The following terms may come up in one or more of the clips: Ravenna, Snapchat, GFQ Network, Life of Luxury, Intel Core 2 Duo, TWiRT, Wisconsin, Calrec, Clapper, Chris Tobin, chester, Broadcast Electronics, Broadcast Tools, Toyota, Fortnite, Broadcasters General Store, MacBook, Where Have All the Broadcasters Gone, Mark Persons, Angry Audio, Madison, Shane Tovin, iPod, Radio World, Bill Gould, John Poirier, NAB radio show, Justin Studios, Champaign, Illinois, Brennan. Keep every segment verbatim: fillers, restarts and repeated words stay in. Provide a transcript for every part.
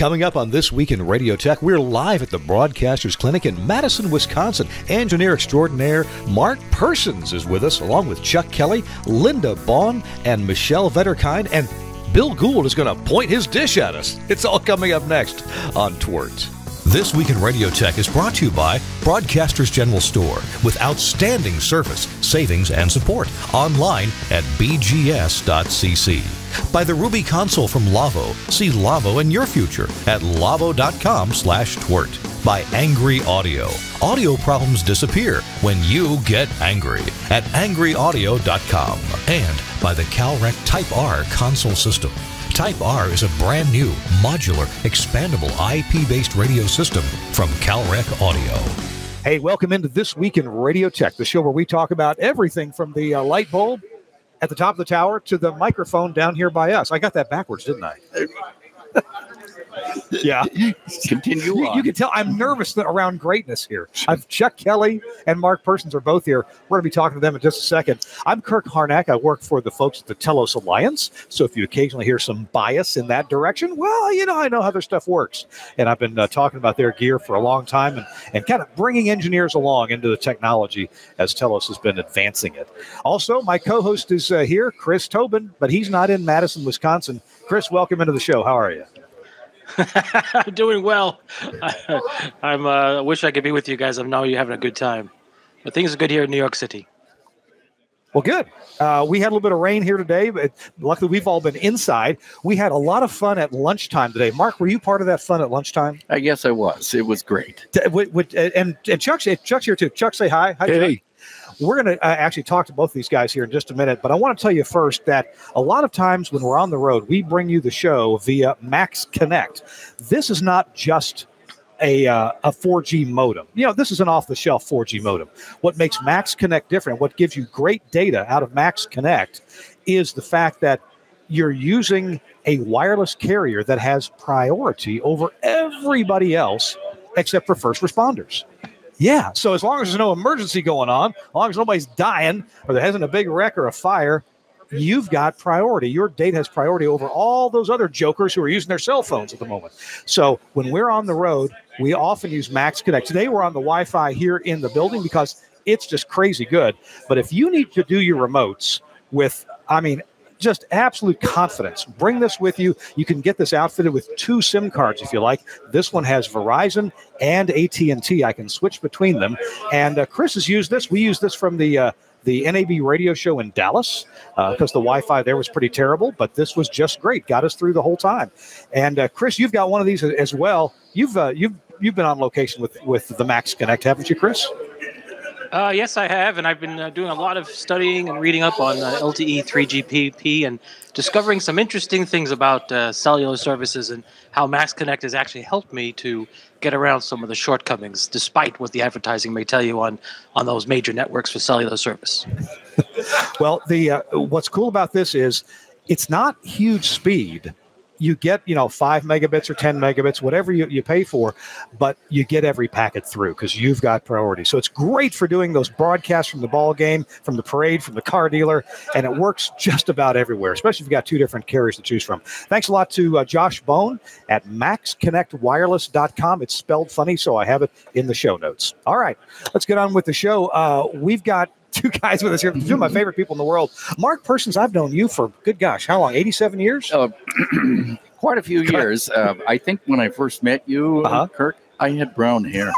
Coming up on This Week in Radio Tech, we're live at the Broadcasters Clinic in Madison, Wisconsin. Engineer extraordinaire Mark Persons is with us, along with Chuck Kelly, Linda Baun, and Michelle Vetterkind, and Bill Gould is going to point his dish at us. It's all coming up next on T W R T. This Week in Radio Tech is brought to you by Broadcasters General Store, with outstanding service, savings, and support. Online at b g s dot c c. By the Ruby console from Lawo. See Lawo in your future at lawo dot com slash twert. By Angry Audio. Audio problems disappear when you get angry at angry audio dot com. And by the Calrec Type R console system. Type R is a brand new, modular, expandable I P-based radio system from Calrec Audio. Hey, welcome into This Week in Radio Tech, the show where we talk about everything from the uh, light bulb at the top of the tower to the microphone down here by us. I got that backwards, didn't I? Yeah. Continue on. You, you can tell I'm nervous around greatness here. I've Chuck Kelly and Mark Persons are both here. We're going to be talking to them in just a second. I'm Kirk Harnack. I work for the folks at the Telos Alliance. So if you occasionally hear some bias in that direction, well, you know, I know how their stuff works. And I've been uh, talking about their gear for a long time and, and kind of bringing engineers along into the technology as Telos has been advancing it. Also, my co-host is uh, here, Chris Tobin, but he's not in Madison, Wisconsin. Chris, welcome into the show. How are you? I'm doing well. I I'm, uh, I wish I could be with you guys. I know you're having a good time. But things are good here in New York City. Well, good. Uh, we had a little bit of rain here today, but luckily we've all been inside. We had a lot of fun at lunchtime today. Mark, were you part of that fun at lunchtime? I guess I was. It was great. And, and Chuck's, Chuck's here too. Chuck, say hi. Hi, hey. Chuck. We're going to uh, actually talk to both these guys here in just a minute, but I want to tell you first that a lot of times when we're on the road, we bring you the show via Max Connect. This is not just a, uh, a four G modem. You know, this is an off-the-shelf four G modem. What makes Max Connect different, what gives you great data out of Max Connect, is the fact that you're using a wireless carrier that has priority over everybody else except for first responders. Yeah, so as long as there's no emergency going on, as long as nobody's dying or there hasn't a big wreck or a fire, you've got priority. Your data has priority over all those other jokers who are using their cell phones at the moment. So when we're on the road, we often use Max Connect. Today we're on the Wi-Fi here in the building because it's just crazy good. But if you need to do your remotes with, I mean, just absolute confidence. Bring this with you. You can get this outfitted with two SIM cards if you like. This one has Verizon and A T and T. I can switch between them. And uh, Chris has used this. We use this from the uh, the N A B radio show in Dallas because uh, the Wi-Fi there was pretty terrible, but this was just great. Got us through the whole time. And uh, Chris, you've got one of these as well. You've uh, you've you've been on location with with the Max Connect, haven't you, Chris? Uh, yes, I have, and I've been uh, doing a lot of studying and reading up on uh, L T E three G P P and discovering some interesting things about uh, cellular services and how Max Connect has actually helped me to get around some of the shortcomings, despite what the advertising may tell you on, on those major networks for cellular service. Well, the uh, what's cool about this is it's not huge speed. You get, you know, five megabits or ten megabits, whatever you, you pay for, but you get every packet through because you've got priority. So it's great for doing those broadcasts from the ball game, from the parade, from the car dealer, and it works just about everywhere, especially if you've got two different carriers to choose from. Thanks a lot to uh, Josh Bone at max connect wireless dot com. It's spelled funny, so I have it in the show notes. All right, let's get on with the show. Uh, we've got two guys with us here, two of my favorite people in the world. Mark Persons, I've known you for, good gosh, how long, eighty-seven years? Uh, quite a few years. Uh, I think when I first met you, uh-huh. Kirk, I had brown hair.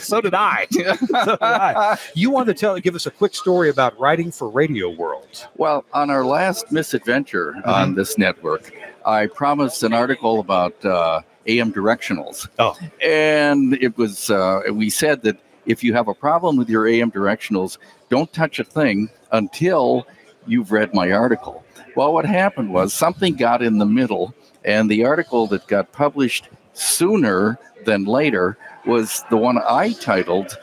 So did I. So did I. You wanted to tell, give us a quick story about writing for Radio World. Well, on our last misadventure mm-hmm. on this network, I promised an article about uh, A M directionals. Oh. And it was, uh, we said that if you have a problem with your A M directionals, don't touch a thing until you've read my article. Well, what happened was something got in the middle, and the article that got published sooner than later was the one I titled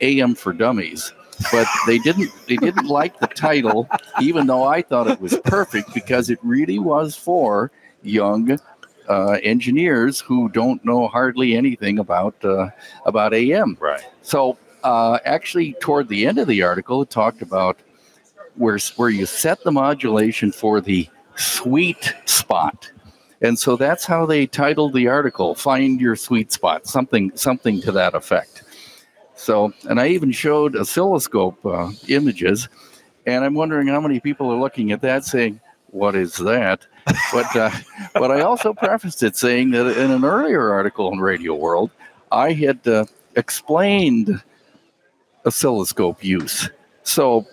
A M for Dummies. But they didn't they didn't like the title, even though I thought it was perfect, because it really was for young Uh, engineers who don't know hardly anything about uh, about A M. Right. So uh, actually, toward the end of the article, it talked about where where you set the modulation for the sweet spot, And so that's how they titled the article, Find Your Sweet Spot, something something to that effect. So, and I even showed oscilloscope uh, images, and I'm wondering how many people are looking at that saying, what is that? But, uh, but I also prefaced it saying that in an earlier article in Radio World, I had uh, explained oscilloscope use. So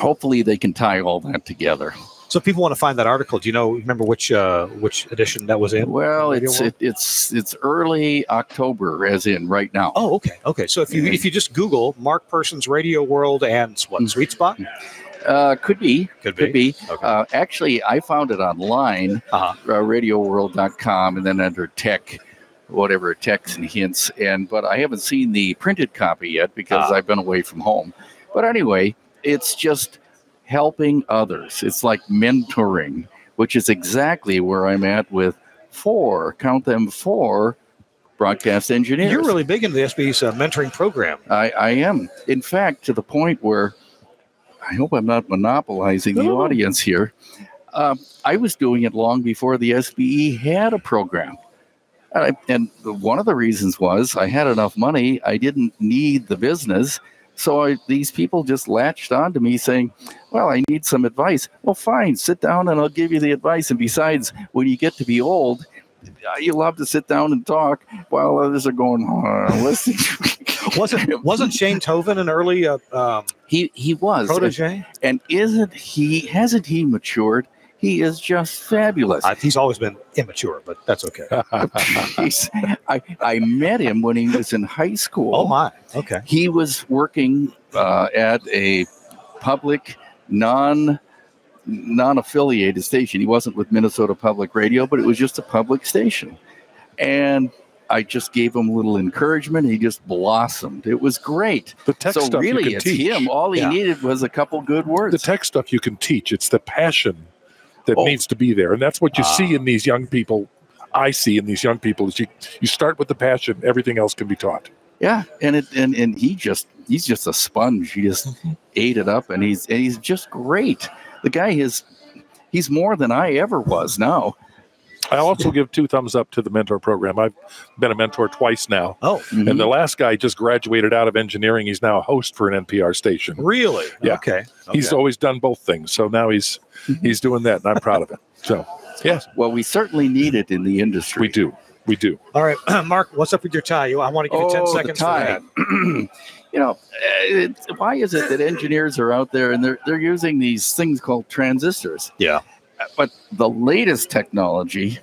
hopefully they can tie all that together. So if people want to find that article, do you know, remember which uh, which edition that was in? Well, it's it, it's it's early October, as in right now. Oh, okay, okay. So if you mm-hmm. if you just Google Mark Persons Radio World and what Sweet Spot, uh, could be, could be, could be. Okay. Uh, actually, I found it online, uh-huh. uh, radio world dot com, and then under tech, whatever techs and hints. And but I haven't seen the printed copy yet because uh-huh. I've been away from home. But anyway, it's just helping others. It's like mentoring, which is exactly where I'm at with four, count them four, broadcast engineers. You're really big into the S B E's uh, mentoring program. I, I am. In fact, to the point where, I hope I'm not monopolizing no. the audience here, um, I was doing it long before the S B E had a program. I, and one of the reasons was I had enough money. I didn't need the business. So I, these people just latched on to me saying, well, I need some advice. Well, fine, sit down and I'll give you the advice. And besides, when you get to be old, you love to sit down and talk while others are going, oh, listen. wasn't, wasn't Shane Tovin an early uh, um, he, he was. Protege? And, and isn't he, hasn't he matured? He is just fabulous. Uh, he's always been immature, but that's okay. I, I met him when he was in high school. Oh, my. Okay. He was working uh, at a public, non, non-affiliated station. He wasn't with Minnesota Public Radio, but it was just a public station. And I just gave him a little encouragement. He just blossomed. It was great. The tech so stuff really, you can it's teach. him. All he yeah. needed was a couple good words. The tech stuff you can teach. It's the passion that oh. needs to be there. And that's what you uh, see in these young people. I see in these young people is you, you start with the passion. Everything else can be taught. Yeah. And it, and, and he just, he's just a sponge. He just ate it up, and he's, and he's just great. The guy is, he's more than I ever was now. I also give two thumbs up to the mentor program. I've been a mentor twice now. Oh, mm-hmm. And the last guy just graduated out of engineering. He's now a host for an N P R station. Really? Yeah. Okay. He's okay. always done both things. So now he's he's doing that, and I'm proud of it. So, yeah. Well, we certainly need it in the industry. We do. We do. All right, Mark, what's up with your tie? I want to give you oh, ten seconds for that. You know, it, why is it that engineers are out there and they're they're using these things called transistors? Yeah. But the latest technology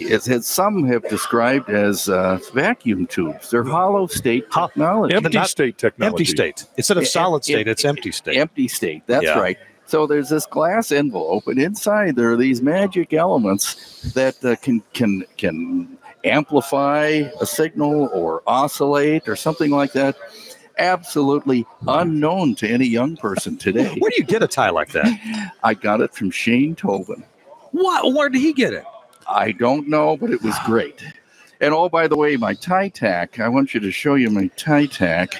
is, as some have described as uh, vacuum tubes. They're hollow state technology. Empty not, state technology. Empty state. Instead of solid em state, em it's empty state. Empty state. That's yeah. right. So there's this glass envelope, and inside there are these magic elements that uh, can can can amplify a signal or oscillate or something like that. Absolutely unknown to any young person today. Where do you get a tie like that? I got it from Shane Tobin. What? Where did he get it? I don't know, but it was great. And oh, by the way, my tie tack, I want you to show you my tie tack.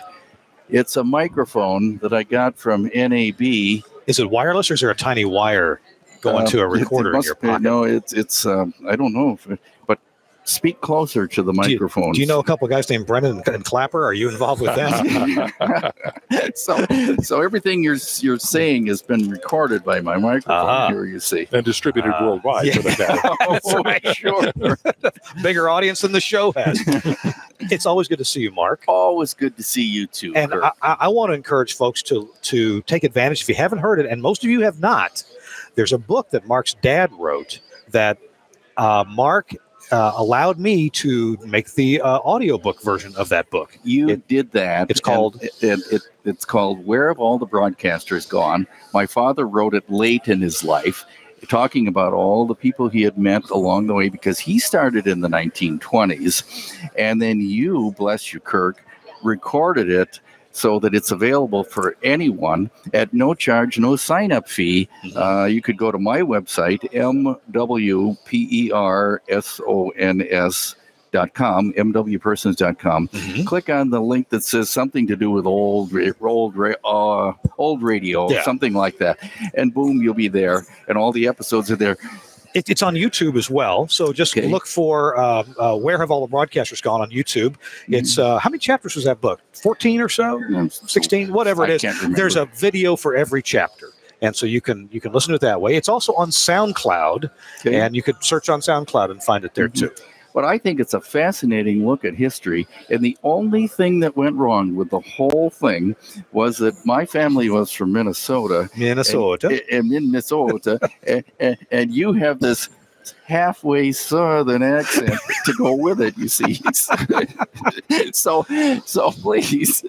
It's a microphone that I got from N A B. Is it wireless, or is there a tiny wire going uh, to a recorder it, it must, in your pocket? No, it's, it's um, I don't know if it, but speak closer to the microphone. Do you, do you know a couple of guys named Brennan and Clapper? Are you involved with that? so, so everything you're you're saying has been recorded by my microphone uh-huh. here. You see, and distributed uh, worldwide. Yeah. For that oh, right. Sure, bigger audience than the show has. It's always good to see you, Mark. Always good to see you too. And Kirk. I, I want to encourage folks to to take advantage. If you haven't heard it, and most of you have not, there's a book that Mark's dad wrote that uh, Mark. Uh, allowed me to make the uh, audiobook version of that book. You it, did that. It's called it, it, it, it's called Where Have All the Broadcasters Gone? My father wrote it late in his life, talking about all the people he had met along the way, because he started in the nineteen twenties. And then you, bless you, Kirk, recorded it so that it's available for anyone at no charge, no sign-up fee. Uh, you could go to my website, m w persons dot com, m w persons dot com. Mm-hmm. Click on the link that says something to do with old old, uh, old radio, yeah. something like that. And boom, you'll be there. And all the episodes are there. It, it's on YouTube as well. So just okay. look for uh, uh, Where Have All the Broadcasters Gone on YouTube. It's uh, how many chapters was that book? fourteen or so? sixteen? Whatever it is. I can't remember. There's a video for every chapter. And so you can you can listen to it that way. It's also on SoundCloud, okay. and you could search on SoundCloud and find it there, mm-hmm. too. But I think it's a fascinating look at history. And the only thing that went wrong with the whole thing was that my family was from Minnesota. Minnesota. And, and in Minnesota. and, and, and you have this halfway southern accent to go with it, you see. so so please.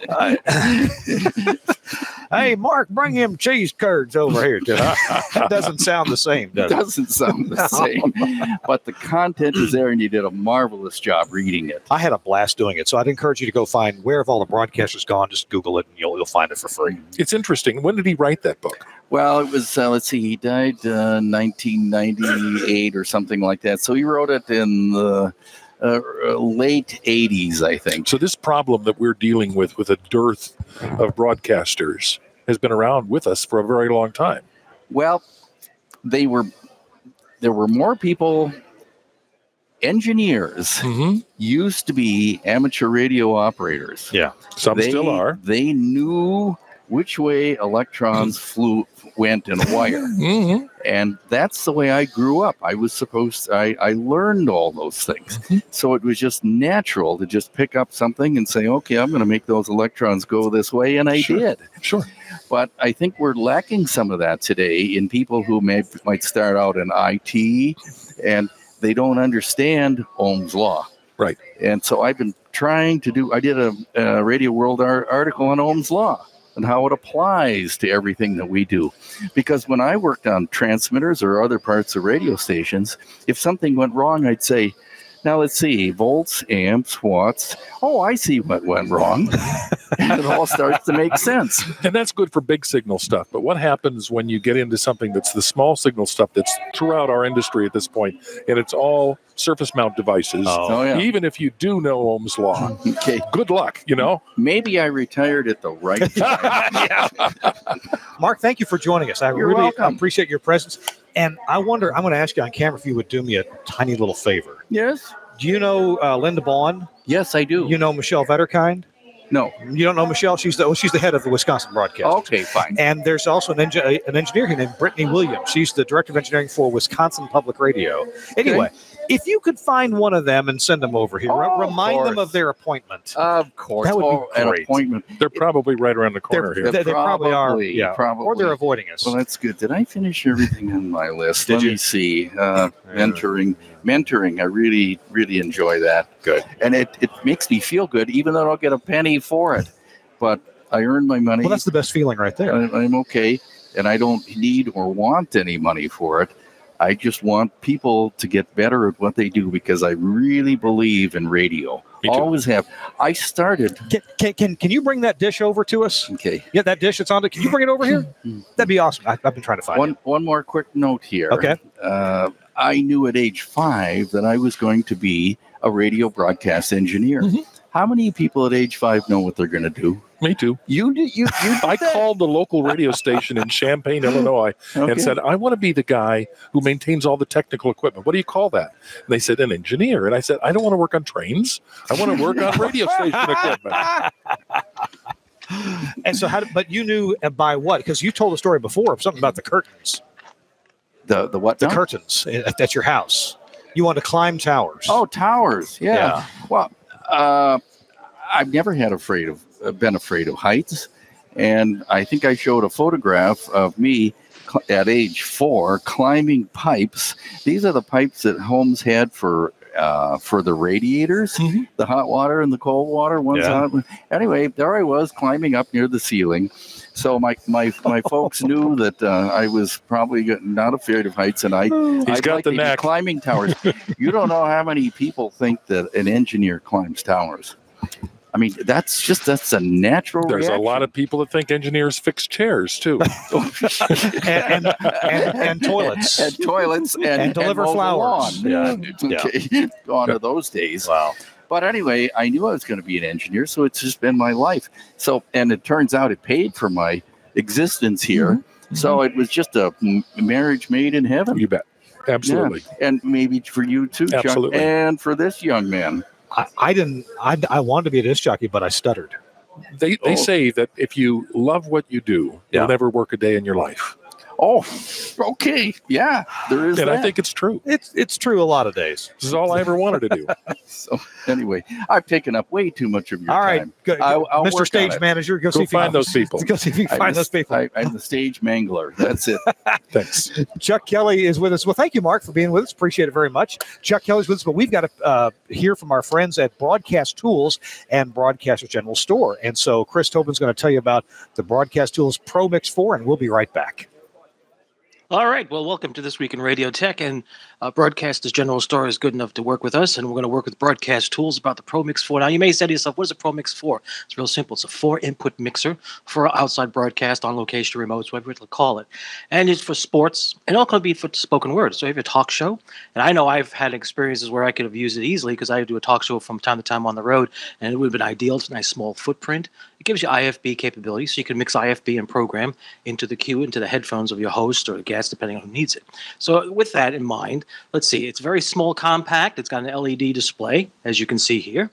Hey, Mark, bring him cheese curds over here. It doesn't sound the same, does it? It doesn't sound the same. But the content is there, and you did a marvelous job reading it. I had a blast doing it, so I'd encourage you to go find Where Have All the Broadcasters Gone. Just Google it, and you'll, you'll find it for free. It's interesting. When did he write that book? Well, it was, uh, let's see, he died uh, nineteen ninety-eight or something like that. So he wrote it in the uh, late eighties, I think. So this problem that we're dealing with, with a dearth of broadcasters, has been around with us for a very long time. Well, they were, there were more people, engineers mm-hmm. used to be amateur radio operators. Yeah, some they, still are. They knew which way electrons flew went in a wire. Mm-hmm. And that's the way I grew up. I was supposed to, I, I learned all those things. Mm-hmm. So it was just natural to just pick up something and say, okay, I'm going to make those electrons go this way. And I sure. did. Sure. But I think we're lacking some of that today in people who may, might start out in I T and they don't understand Ohm's law. Right. And so I've been trying to do, I did a, a Radio World ar- article on Ohm's law and how it applies to everything that we do. Because when I worked on transmitters or other parts of radio stations, if something went wrong, I'd say, now let's see, volts, amps, watts. Oh, I see what went wrong. And it all starts to make sense. And that's good for big signal stuff. But what happens when you get into something that's the small signal stuff that's throughout our industry at this point, and it's all surface mount devices, oh. Oh, yeah. even if you do know Ohm's law? Okay. Good luck, you know? Maybe I retired at the right time. Mark, thank you for joining us. I You're really welcome. Appreciate your presence. And I wonder, I'm going to ask you on camera if you would do me a tiny little favor. Yes. Do you know uh, Linda Baun? Yes, I do. You know Michelle Vetterkind? No. You don't know Michelle? She's the, she's the head of the Wisconsin broadcast. Okay, fine. And there's also an, engi- an engineer here named Brittany Williams. She's the director of engineering for Wisconsin Public Radio. Anyway, okay. if you could find one of them and send them over here, oh, remind of them of their appointment. Of course. That would oh, be great. An appointment. They're probably right around the corner they're, here. They're, they probably, probably are. Yeah. Probably. Or they're avoiding us. Well, that's good. Did I finish everything on my list? Did Let you? me see. Uh, mentoring. Mentoring. I really, really enjoy that. Good. And it, it makes me feel good, even though I don't get a penny for it. But I earn my money. Well, that's the best feeling right there. I, I'm okay. And I don't need or want any money for it. I just want people to get better at what they do because I really believe in radio. Always have. I started. Can, can can can you bring that dish over to us? Okay. Yeah, that dish that's on it. Can you bring it over here? That'd be awesome. I, I've been trying to find one. It. One more quick note here. Okay. Uh, I knew at age five that I was going to be a radio broadcast engineer. Mm-hmm. How many people at age five know what they're going to do? Me too. You did. You, you I called the local radio station in Champaign, Illinois, okay. and said, "I want to be the guy who maintains all the technical equipment." What do you call that? And they said, "An engineer." And I said, "I don't want to work on trains. I want to work on radio station equipment." And so, how? Did, but you knew by what? Because you told a story before of something about the curtains. The the what? The no? curtains at, at your house. You want to climb towers. Oh, towers! Yeah. yeah. Well. Uh, I've never had afraid of uh, been afraid of heights, and I think I showed a photograph of me cl- at age four climbing pipes. These are the pipes that homes had for uh, for the radiators, mm-hmm. the hot water and the cold water. One's yeah. hot. Anyway, there I was climbing up near the ceiling. So my my, my folks knew that uh, I was probably not afraid of heights, and I He's got the knack. Climbing towers. You don't know how many people think that an engineer climbs towers. I mean, that's just that's a natural. There's reaction. A lot of people that think engineers fix chairs too, and, and, and, and toilets, and toilets, and, and deliver and flowers. Yeah. Yeah. Okay. Gone are those days. Wow. But anyway, I knew I was going to be an engineer, so it's just been my life. So, and it turns out it paid for my existence here. Mm-hmm. So it was just a marriage made in heaven. You bet. Absolutely. Yeah. And maybe for you too, absolutely. Chuck, and for this young man. I, I didn't. I, I wanted to be a disc jockey, but I stuttered. They they oh. say that if you love what you do, yeah. you'll never work a day in your life. Oh, okay. Yeah, there is. And that. I think it's true. It's it's true a lot of days. This is all I ever wanted to do. So anyway, I've taken up way too much of your all time. All right, good. I'll, I'll Mister Stage Manager, go, go see find you. those people. Go see if you can find just, those people. I, I'm the stage mangler. That's it. Thanks. Chuck Kelly is with us. Well, thank you, Mark, for being with us. Appreciate it very much. Chuck Kelly's with us, but we've got to uh, hear from our friends at Broadcast Tools and Broadcasters General Store. And so Chris Tobin's going to tell you about the Broadcast Tools Pro Mix four, and we'll be right back. All right. Well, welcome to This Week in Radio Tech. And uh, Broadcasters General Store is good enough to work with us. And we're going to work with Broadcast Tools about the Pro Mix four. Now, you may say to yourself, what is a Pro Mix four? It's real simple. It's a four-input mixer for outside broadcast, on-location remotes, whatever it'll call it. And it's for sports. And all can be for spoken word. So if you have a talk show, and I know I've had experiences where I could have used it easily because I do a talk show from time to time on the road, and it would have been ideal. It's a nice small footprint. It gives you I F B capability, so you can mix I F B and program into the queue, into the headphones of your host or the guest, depending on who needs it. So with that in mind, let's see. It's very small, compact. It's got an L E D display, as you can see here.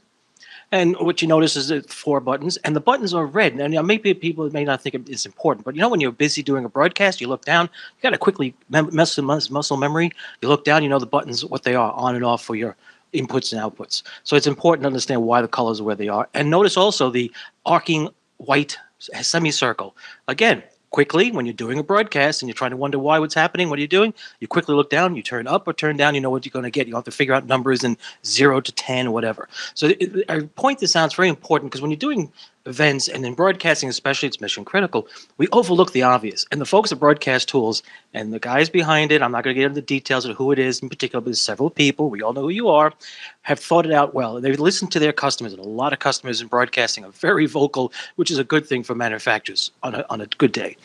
And what you notice is that four buttons, and the buttons are red. And you know, maybe people may not think it's important, but you know, when you're busy doing a broadcast, you look down, you got to quickly mem muscle, muscle memory. You look down, you know the buttons, what they are, on and off for your inputs and outputs. So it's important to understand why the colors are where they are. And notice also the arcing white semicircle. Again, quickly, when you're doing a broadcast and you're trying to wonder why what's happening, what are you doing? You quickly look down, you turn up or turn down, you know what you're going to get. You don't have to figure out numbers in zero to ten or whatever. So it, I point this out, it's very important because when you're doing events and in broadcasting especially, it's mission critical, we overlook the obvious. And the folks at Broadcast Tools and the guys behind it, I'm not going to get into the details of who it is in particular, but there's several people, we all know who you are, have thought it out well. They've listened to their customers, and a lot of customers in broadcasting are very vocal, which is a good thing for manufacturers on a, on a good day.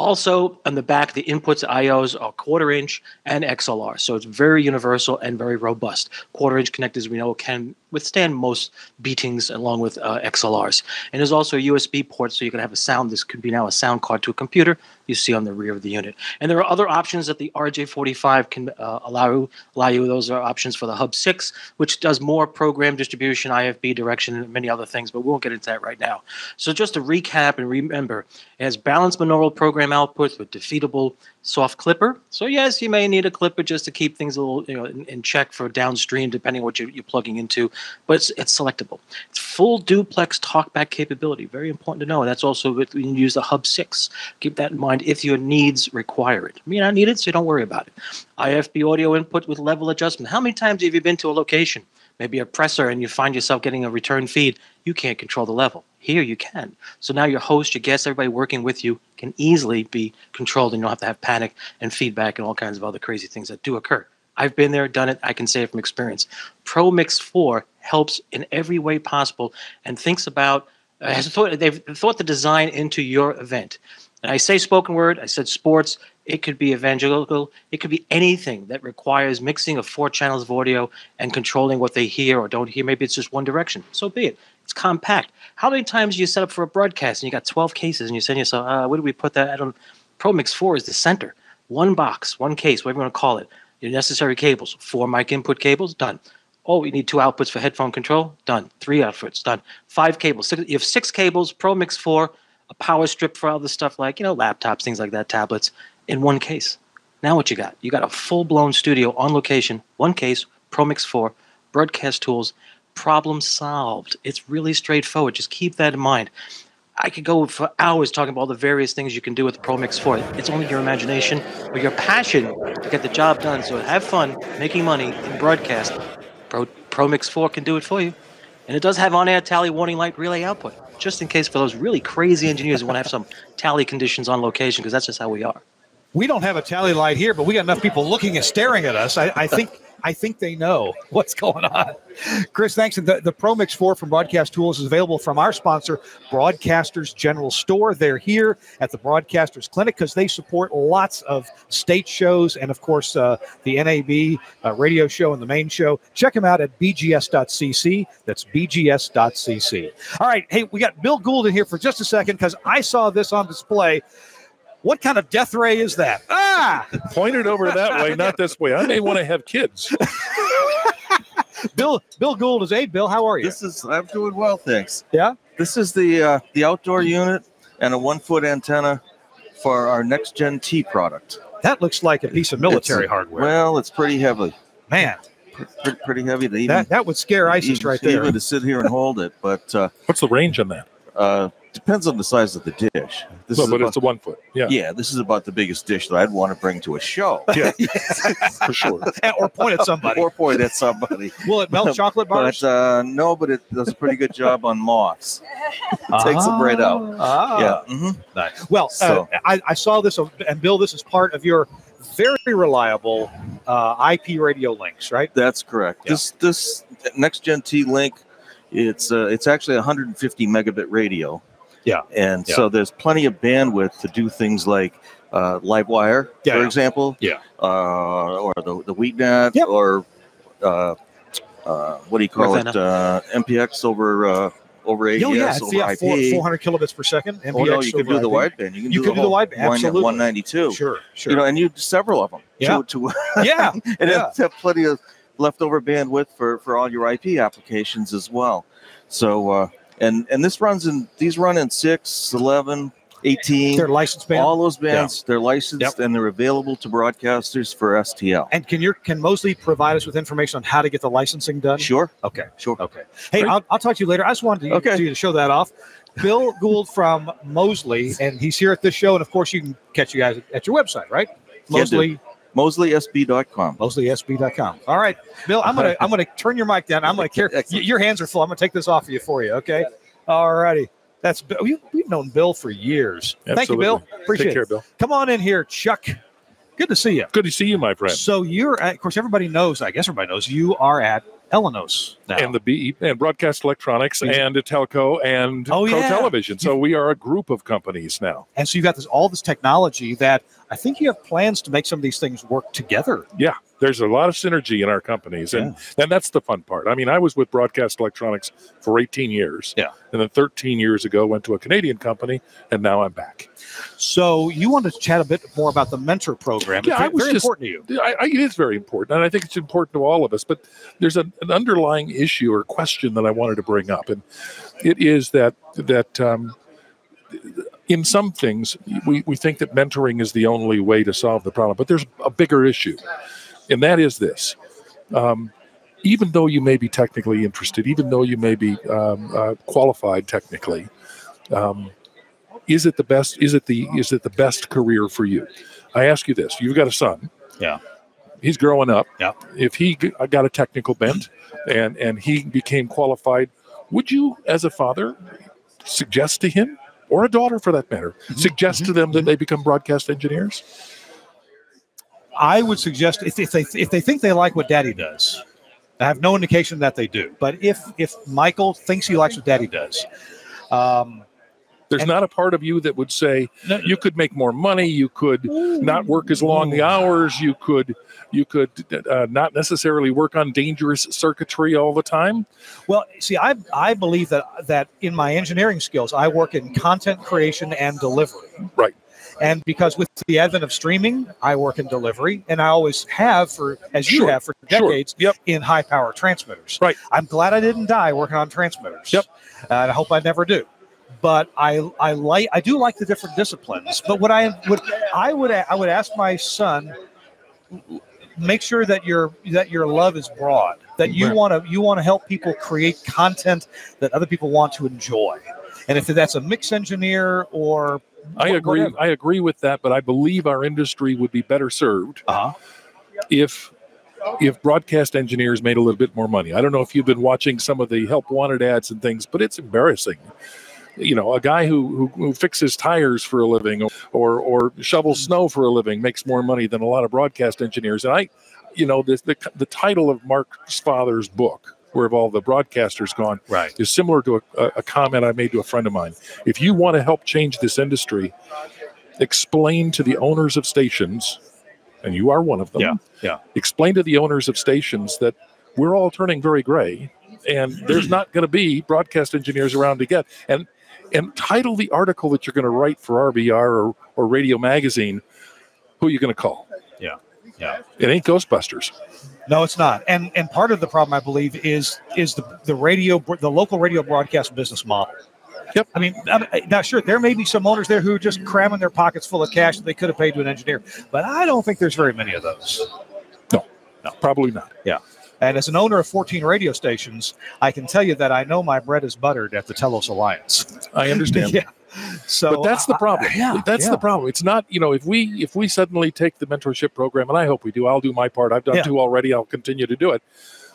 Also, on the back, the inputs, I Os are quarter-inch and X L R, so it's very universal and very robust. Quarter-inch connectors, we know, can withstand most beatings along with uh, X L Rs. And there's also a U S B port, so you can have a sound. This could be now a sound card to a computer you see on the rear of the unit. And there are other options that the R J forty-five can uh, allow you, allow you. Those are options for the Hub six, which does more program distribution, I F B direction, and many other things, but we won't get into that right now. So just to recap and remember, it has balanced binaural program outputs with defeatable soft clipper. So yes, you may need a clipper just to keep things a little, you know, in, in check for downstream, depending on what you're, you're plugging into. But it's, it's selectable. It's full duplex talkback capability. Very important to know. And that's also when you use the Hub six. Keep that in mind if your needs require it. You may not need it, so don't worry about it. I F B audio input with level adjustment. How many times have you been to a location, maybe a presser, and you find yourself getting a return feed? You can't control the level. Here you can. So now your host, your guest, everybody working with you can easily be controlled, and you don't have to have panic and feedback and all kinds of other crazy things that do occur. I've been there, done it. I can say it from experience. Pro Mix four helps in every way possible and thinks about, uh, has thought, they've thought the design into your event. And I say spoken word, I said sports, it could be evangelical, it could be anything that requires mixing of four channels of audio and controlling what they hear or don't hear. Maybe it's just one direction. So be it. It's compact. How many times do you set up for a broadcast and you got twelve cases and you're saying to yourself, uh, where do we put that? I don't. Pro Mix four is the center. One box, one case, whatever you want to call it. Your necessary cables, four mic input cables, done. Oh, you need two outputs for headphone control, done. Three outputs, done. Five cables. Six, you have six cables, Pro Mix four, a power strip for all the stuff like, you know, laptops, things like that, tablets, in one case. Now what you got? You got a full-blown studio on location, one case, Pro Mix four, Broadcast Tools, problem solved. It's really straightforward. Just keep that in mind. I could go for hours talking about all the various things you can do with the Pro Mix four. It's only your imagination or your passion to get the job done. So have fun making money in broadcast. Pro, Pro Mix four can do it for you. And it does have on-air tally warning light relay output, just in case for those really crazy engineers who want to have some tally conditions on location, because that's just how we are. We don't have a tally light here, but we got enough people looking and staring at us. I, I think... I think they know what's going on. Chris, thanks. The, the Pro Mix four from Broadcast Tools is available from our sponsor, Broadcasters General Store. They're here at the Broadcasters Clinic because they support lots of state shows and, of course, uh, the N A B uh, radio show and the main show. Check them out at b g s dot c c. That's b g s dot c c. All right. Hey, we got Bill Gould in here for just a second because I saw this on display. What kind of death ray is that? Ah! Point it over that way, not this way. I may want to have kids. Bill Bill Gould is a Bill. How are you? This is I'm doing well, thanks. Yeah. This is the uh, the outdoor unit and a one foot antenna for our next gen T product. That looks like a piece of military it's, hardware. Well, it's pretty heavy. Man. Pretty, pretty heavy. To even, that, that would scare ISIS even, right there. Even to sit here and hold it. But uh, what's the range on that? Uh, depends on the size of the dish. This well, is but about, it's a one foot. Yeah. Yeah. This is about the biggest dish that I'd want to bring to a show. Yeah. For sure. Or point at somebody. Or point at somebody. Will it melt chocolate bars? But, uh, no, but it does a pretty good job on moths. It takes ah, them right out. Ah, yeah. Mm-hmm. Nice. Well, so. uh, I, I saw this, and Bill, this is part of your very reliable uh, I P radio links, right? That's correct. Yeah. This this next gen T link, it's uh, it's actually one hundred fifty megabit radio. Yeah, and yeah. so there's plenty of bandwidth to do things like uh, live wire, yeah, for yeah. example. Yeah, uh, or the the Wheatnet, yep. or uh, uh, what do you call Ravenna. it? Uh, M P X over uh, over A D S, oh, yeah, over yeah, I P. four hundred kilobits per second. M P X oh no, you can do the wideband. You can you do, can the, do the wideband. Absolutely, one ninety-two. Sure, sure. You know, and you do several of them. Yeah, to, to yeah, and yeah. have plenty of leftover bandwidth for for all your I P applications as well. So. Uh, And and this runs in these run in six, eleven, eighteen. They're licensed bands. All those bands, yeah. they're licensed yep. and they're available to broadcasters for S T L. And can your can Mosley provide us with information on how to get the licensing done? Sure. Okay. Sure. Okay. Hey, I'll, I'll talk to you later. I just wanted to, okay. to, to show that off. Bill Gould from Mosley, and he's here at this show. And of course, you can catch you guys at your website, right? Mosley. Mosley S B dot com. Mosley S B dot com. All right, Bill. I'm gonna I'm gonna turn your mic down. I'm gonna care. Your hands are full. I'm gonna take this off of you for you. Okay. All righty. That's we, we've known Bill for years. Absolutely. Thank you, Bill. Appreciate Take care, it. Bill. Come on in here, Chuck. Good to see you. Good to see you, my friend. So you're at, of course everybody knows. I guess everybody knows you are at Elenos now. And the B and Broadcast Electronics exactly. and Telco and oh, Pro yeah. Television. So we are a group of companies now. And so you've got this all this technology that. I think you have plans to make some of these things work together. Yeah, there's a lot of synergy in our companies, and, yeah. and that's the fun part. I mean, I was with Broadcast Electronics for eighteen years, yeah, and then thirteen years ago went to a Canadian company, and now I'm back. So you want to chat a bit more about the mentor program. Yeah, it's I was very just, important to you. I, I, it is very important, and I think it's important to all of us, but there's an, an underlying issue or question that I wanted to bring up, and it is that that um, in some things, we, we think that mentoring is the only way to solve the problem, but there's a bigger issue, and that is this. Um, even though you may be technically interested, even though you may be um, uh, qualified technically, um, is it the best? Is it the is it the best career for you? I ask you this: you've got a son. Yeah. He's growing up. Yeah. If he got a technical bent and and he became qualified, would you, as a father, suggest to him? Or a daughter, for that matter, mm-hmm. suggest mm-hmm. to them that they become broadcast engineers? I would suggest if, if they if they think they like what Daddy does, I have no indication that they do. But if if Michael thinks he likes what Daddy does, um, there's and, not a part of you that would say no, you could make more money, you could ooh, not work as long ooh. the hours, you could you could uh, not necessarily work on dangerous circuitry all the time. Well, see, I I believe that that in my engineering skills, I work in content creation and delivery. Right. And because with the advent of streaming, I work in delivery, and I always have for, as you sure. have for decades, sure. yep. in high-power transmitters. Right. I'm glad I didn't die working on transmitters. Yep. Uh, and I hope I never do. But I I like I do like the different disciplines. But what I would I would I would ask my son, make sure that your that your love is broad. That you want to you want to help people create content that other people want to enjoy. And if that's a mix engineer or I agree whatever. I agree with that. But I believe our industry would be better served uh-huh. if. If broadcast engineers made a little bit more money. I don't know if you've been watching some of the help wanted ads and things, but it's embarrassing. You know, a guy who, who who fixes tires for a living or or shovels snow for a living makes more money than a lot of broadcast engineers. And I, you know, the the, the title of Mark's father's book, Where Have All the Broadcasters Gone, right. is similar to a, a comment I made to a friend of mine. If you want to help change this industry, explain to the owners of stations, and you are one of them. Yeah, yeah. Explain to the owners of stations that we're all turning very gray, and there's not going to be broadcast engineers around to get and. And title the article that you're going to write for R B R or, or Radio Magazine, who are you going to call? Yeah. Yeah. It ain't Ghostbusters. No, it's not. And and part of the problem, I believe, is is the, the radio, the local radio broadcast business model. Yep. I mean, now, sure, there may be some owners there who are just cramming their pockets full of cash that they could have paid to an engineer, but I don't think there's very many of those. No, no, probably not. Yeah. And as an owner of fourteen radio stations, I can tell you that I know my bread is buttered at the Telos Alliance. I understand. Yeah. So, but that's the problem. Uh, yeah, that's yeah. the problem. It's not, you know, if we if we suddenly take the mentorship program, and I hope we do, I'll do my part. I've done yeah. two already. I'll continue to do it.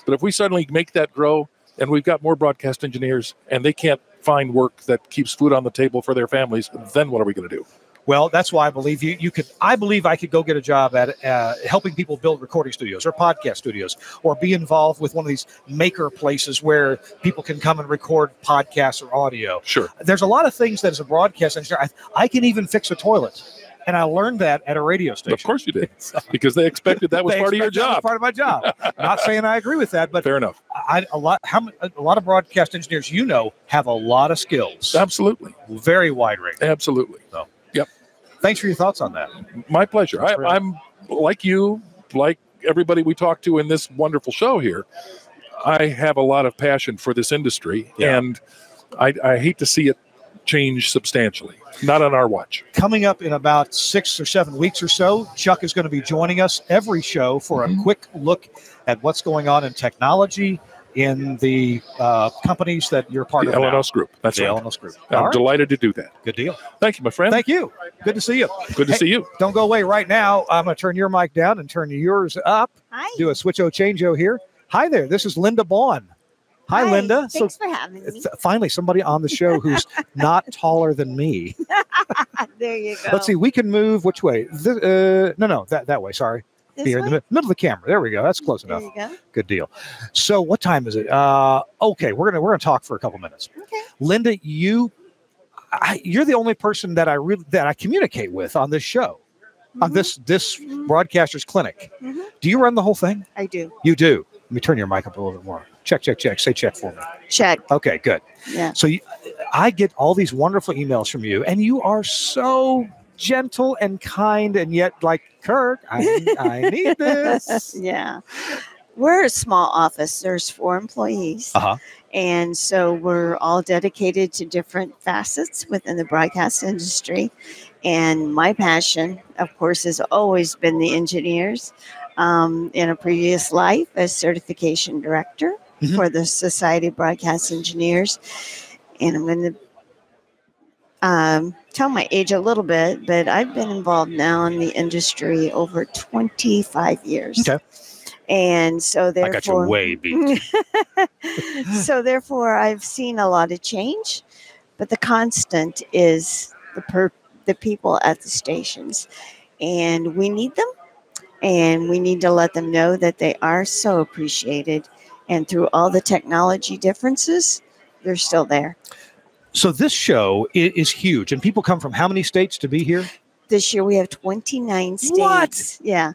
But if we suddenly make that grow, and we've got more broadcast engineers, and they can't find work that keeps food on the table for their families, then what are we going to do? Well, that's why I believe you, you could, I believe I could go get a job at uh, helping people build recording studios or podcast studios, or be involved with one of these maker places where people can come and record podcasts or audio. Sure. There's a lot of things that as a broadcast engineer, I, I can even fix a toilet. And I learned that at a radio station. Of course you did, because they expected that was part of your job. Part of my job. Not saying I agree with that, but fair enough. I, a lot, how a lot of broadcast engineers, you know, have a lot of skills. Absolutely. Very wide range. Absolutely. So. Yep. Thanks for your thoughts on that. My pleasure. I, I'm like you, like everybody we talk to in this wonderful show here. I have a lot of passion for this industry, yeah. and I, I hate to see it change substantially. Not on our watch. Coming up in about six or seven weeks or so, Chuck is going to be joining us every show for mm-hmm. a quick look at what's going on in technology in the uh, companies that you're part the of. The Elenos Group. That's the right. Elenos Group. I'm right. delighted to do that. Good deal. Thank you, my friend. Thank you. Good to see you. Good to hey, see you. Don't go away right now. I'm going to turn your mic down and turn yours up. Hi. Do a switch-o change-o here. Hi there. This is Linda Baun. Hi, Hi, Linda. Thanks so, for having me. Finally, somebody on the show who's not taller than me. There you go. Let's see. We can move which way? Th uh, no, no, that, that way. Sorry. This Here way? In the middle of the camera. There we go. That's close there enough. There you go. Good deal. So what time is it? Uh, okay, we're gonna we're gonna talk for a couple minutes. Okay. Linda, you, I, you're the only person that I really that I communicate with on this show. Mm-hmm. On this this mm-hmm. broadcaster's clinic. Mm-hmm. Do you run the whole thing? I do. You do. Let me turn your mic up a little bit more. Check, check, check. Say check for me. Check. Okay, good. Yeah. So you, I get all these wonderful emails from you, and you are so gentle and kind, and yet like, Kirk, I, I need this. Yeah. We're a small office. There's four employees. Uh-huh. And so we're all dedicated to different facets within the broadcast industry. And my passion, of course, has always been the engineers. Um, in a previous life as certification director mm-hmm. for the Society of Broadcast Engineers. And I'm going to um, tell my age a little bit, but I've been involved now in the industry over twenty-five years. Okay. And so therefore... I got you way beat. So therefore, I've seen a lot of change, but the constant is the, per the people at the stations. And we need them. And we need to let them know that they are so appreciated. And through all the technology differences, they're still there. So this show is huge. And people come from how many states to be here? This year we have twenty-nine states. What? Yeah.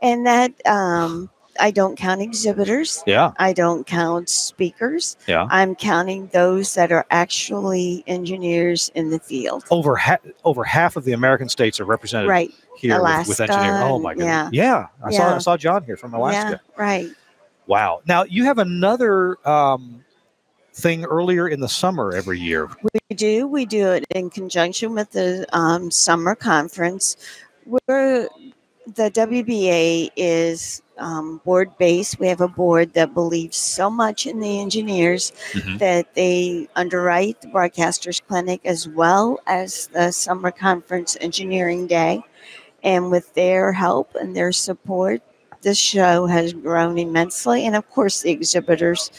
And that, um, I don't count exhibitors. Yeah. I don't count speakers. Yeah. I'm counting those that are actually engineers in the field. Over, ha over half of the American states are represented. Right. Here with, with engineers. Oh my goodness. Yeah. yeah. I yeah. saw I saw John here from Alaska. Yeah, right. Wow. Now you have another um thing earlier in the summer every year. We do. We do it in conjunction with the um summer conference, where the W B A is um board based. We have a board that believes so much in the engineers mm-hmm. that they underwrite the Broadcasters Clinic as well as the summer conference engineering day. And with their help and their support, this show has grown immensely. And, of course, the exhibitors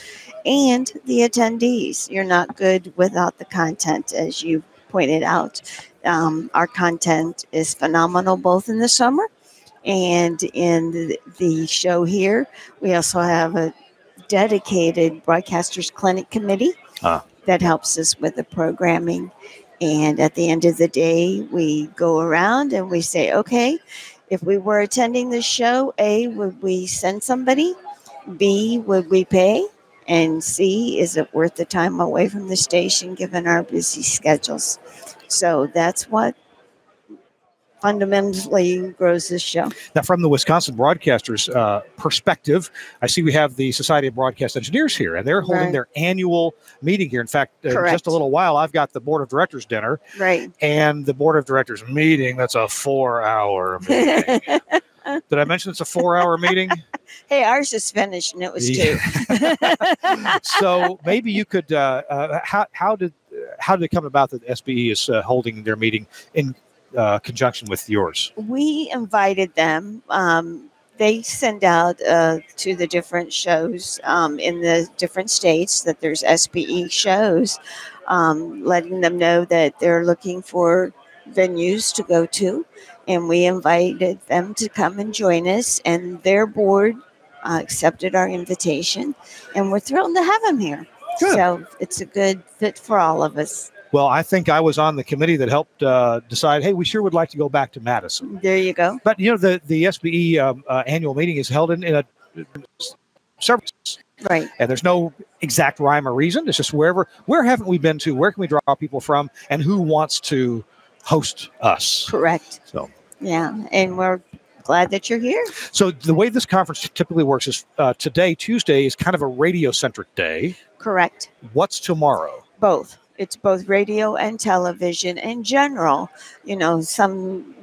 and the attendees. You're not good without the content, as you pointed out. Um, our content is phenomenal, both in the summer and in the show here. We also have a dedicated Broadcasters Clinic committee ah. that helps us with the programming. And at the end of the day, we go around and we say, okay, if we were attending this show, A, would we send somebody? B, would we pay? And C, is it worth the time away from the station given our busy schedules? So that's what fundamentally grows this show. Now, from the Wisconsin broadcasters' uh, perspective, I see we have the Society of Broadcast Engineers here, and they're holding right. their annual meeting here. In fact, in just a little while, I've got the Board of Directors dinner right. and the Board of Directors meeting. That's a four-hour meeting. Did I mention it's a four-hour meeting? Hey, ours just finished, and it was yeah. two. So maybe you could uh, – uh, how, how did how did it come about that S B E is uh, holding their meeting in uh, conjunction with yours? We invited them. Um, they send out uh, to the different shows um, in the different states that there's S B E shows, um, letting them know that they're looking for venues to go to. And we invited them to come and join us, and their board uh, accepted our invitation, and we're thrilled to have them here. Good. So it's a good fit for all of us. Well, I think I was on the committee that helped uh, decide, hey, we sure would like to go back to Madison. There you go. But, you know, the, the S B E um, uh, annual meeting is held in, in a service. Right. And there's no exact rhyme or reason. It's just wherever, where haven't we been to, where can we draw people from, and who wants to host us. Correct. So. Yeah, and we're glad that you're here. So the way this conference typically works is uh, today, Tuesday, is kind of a radio-centric day. Correct. What's tomorrow? Both. It's both radio and television in general. You know, some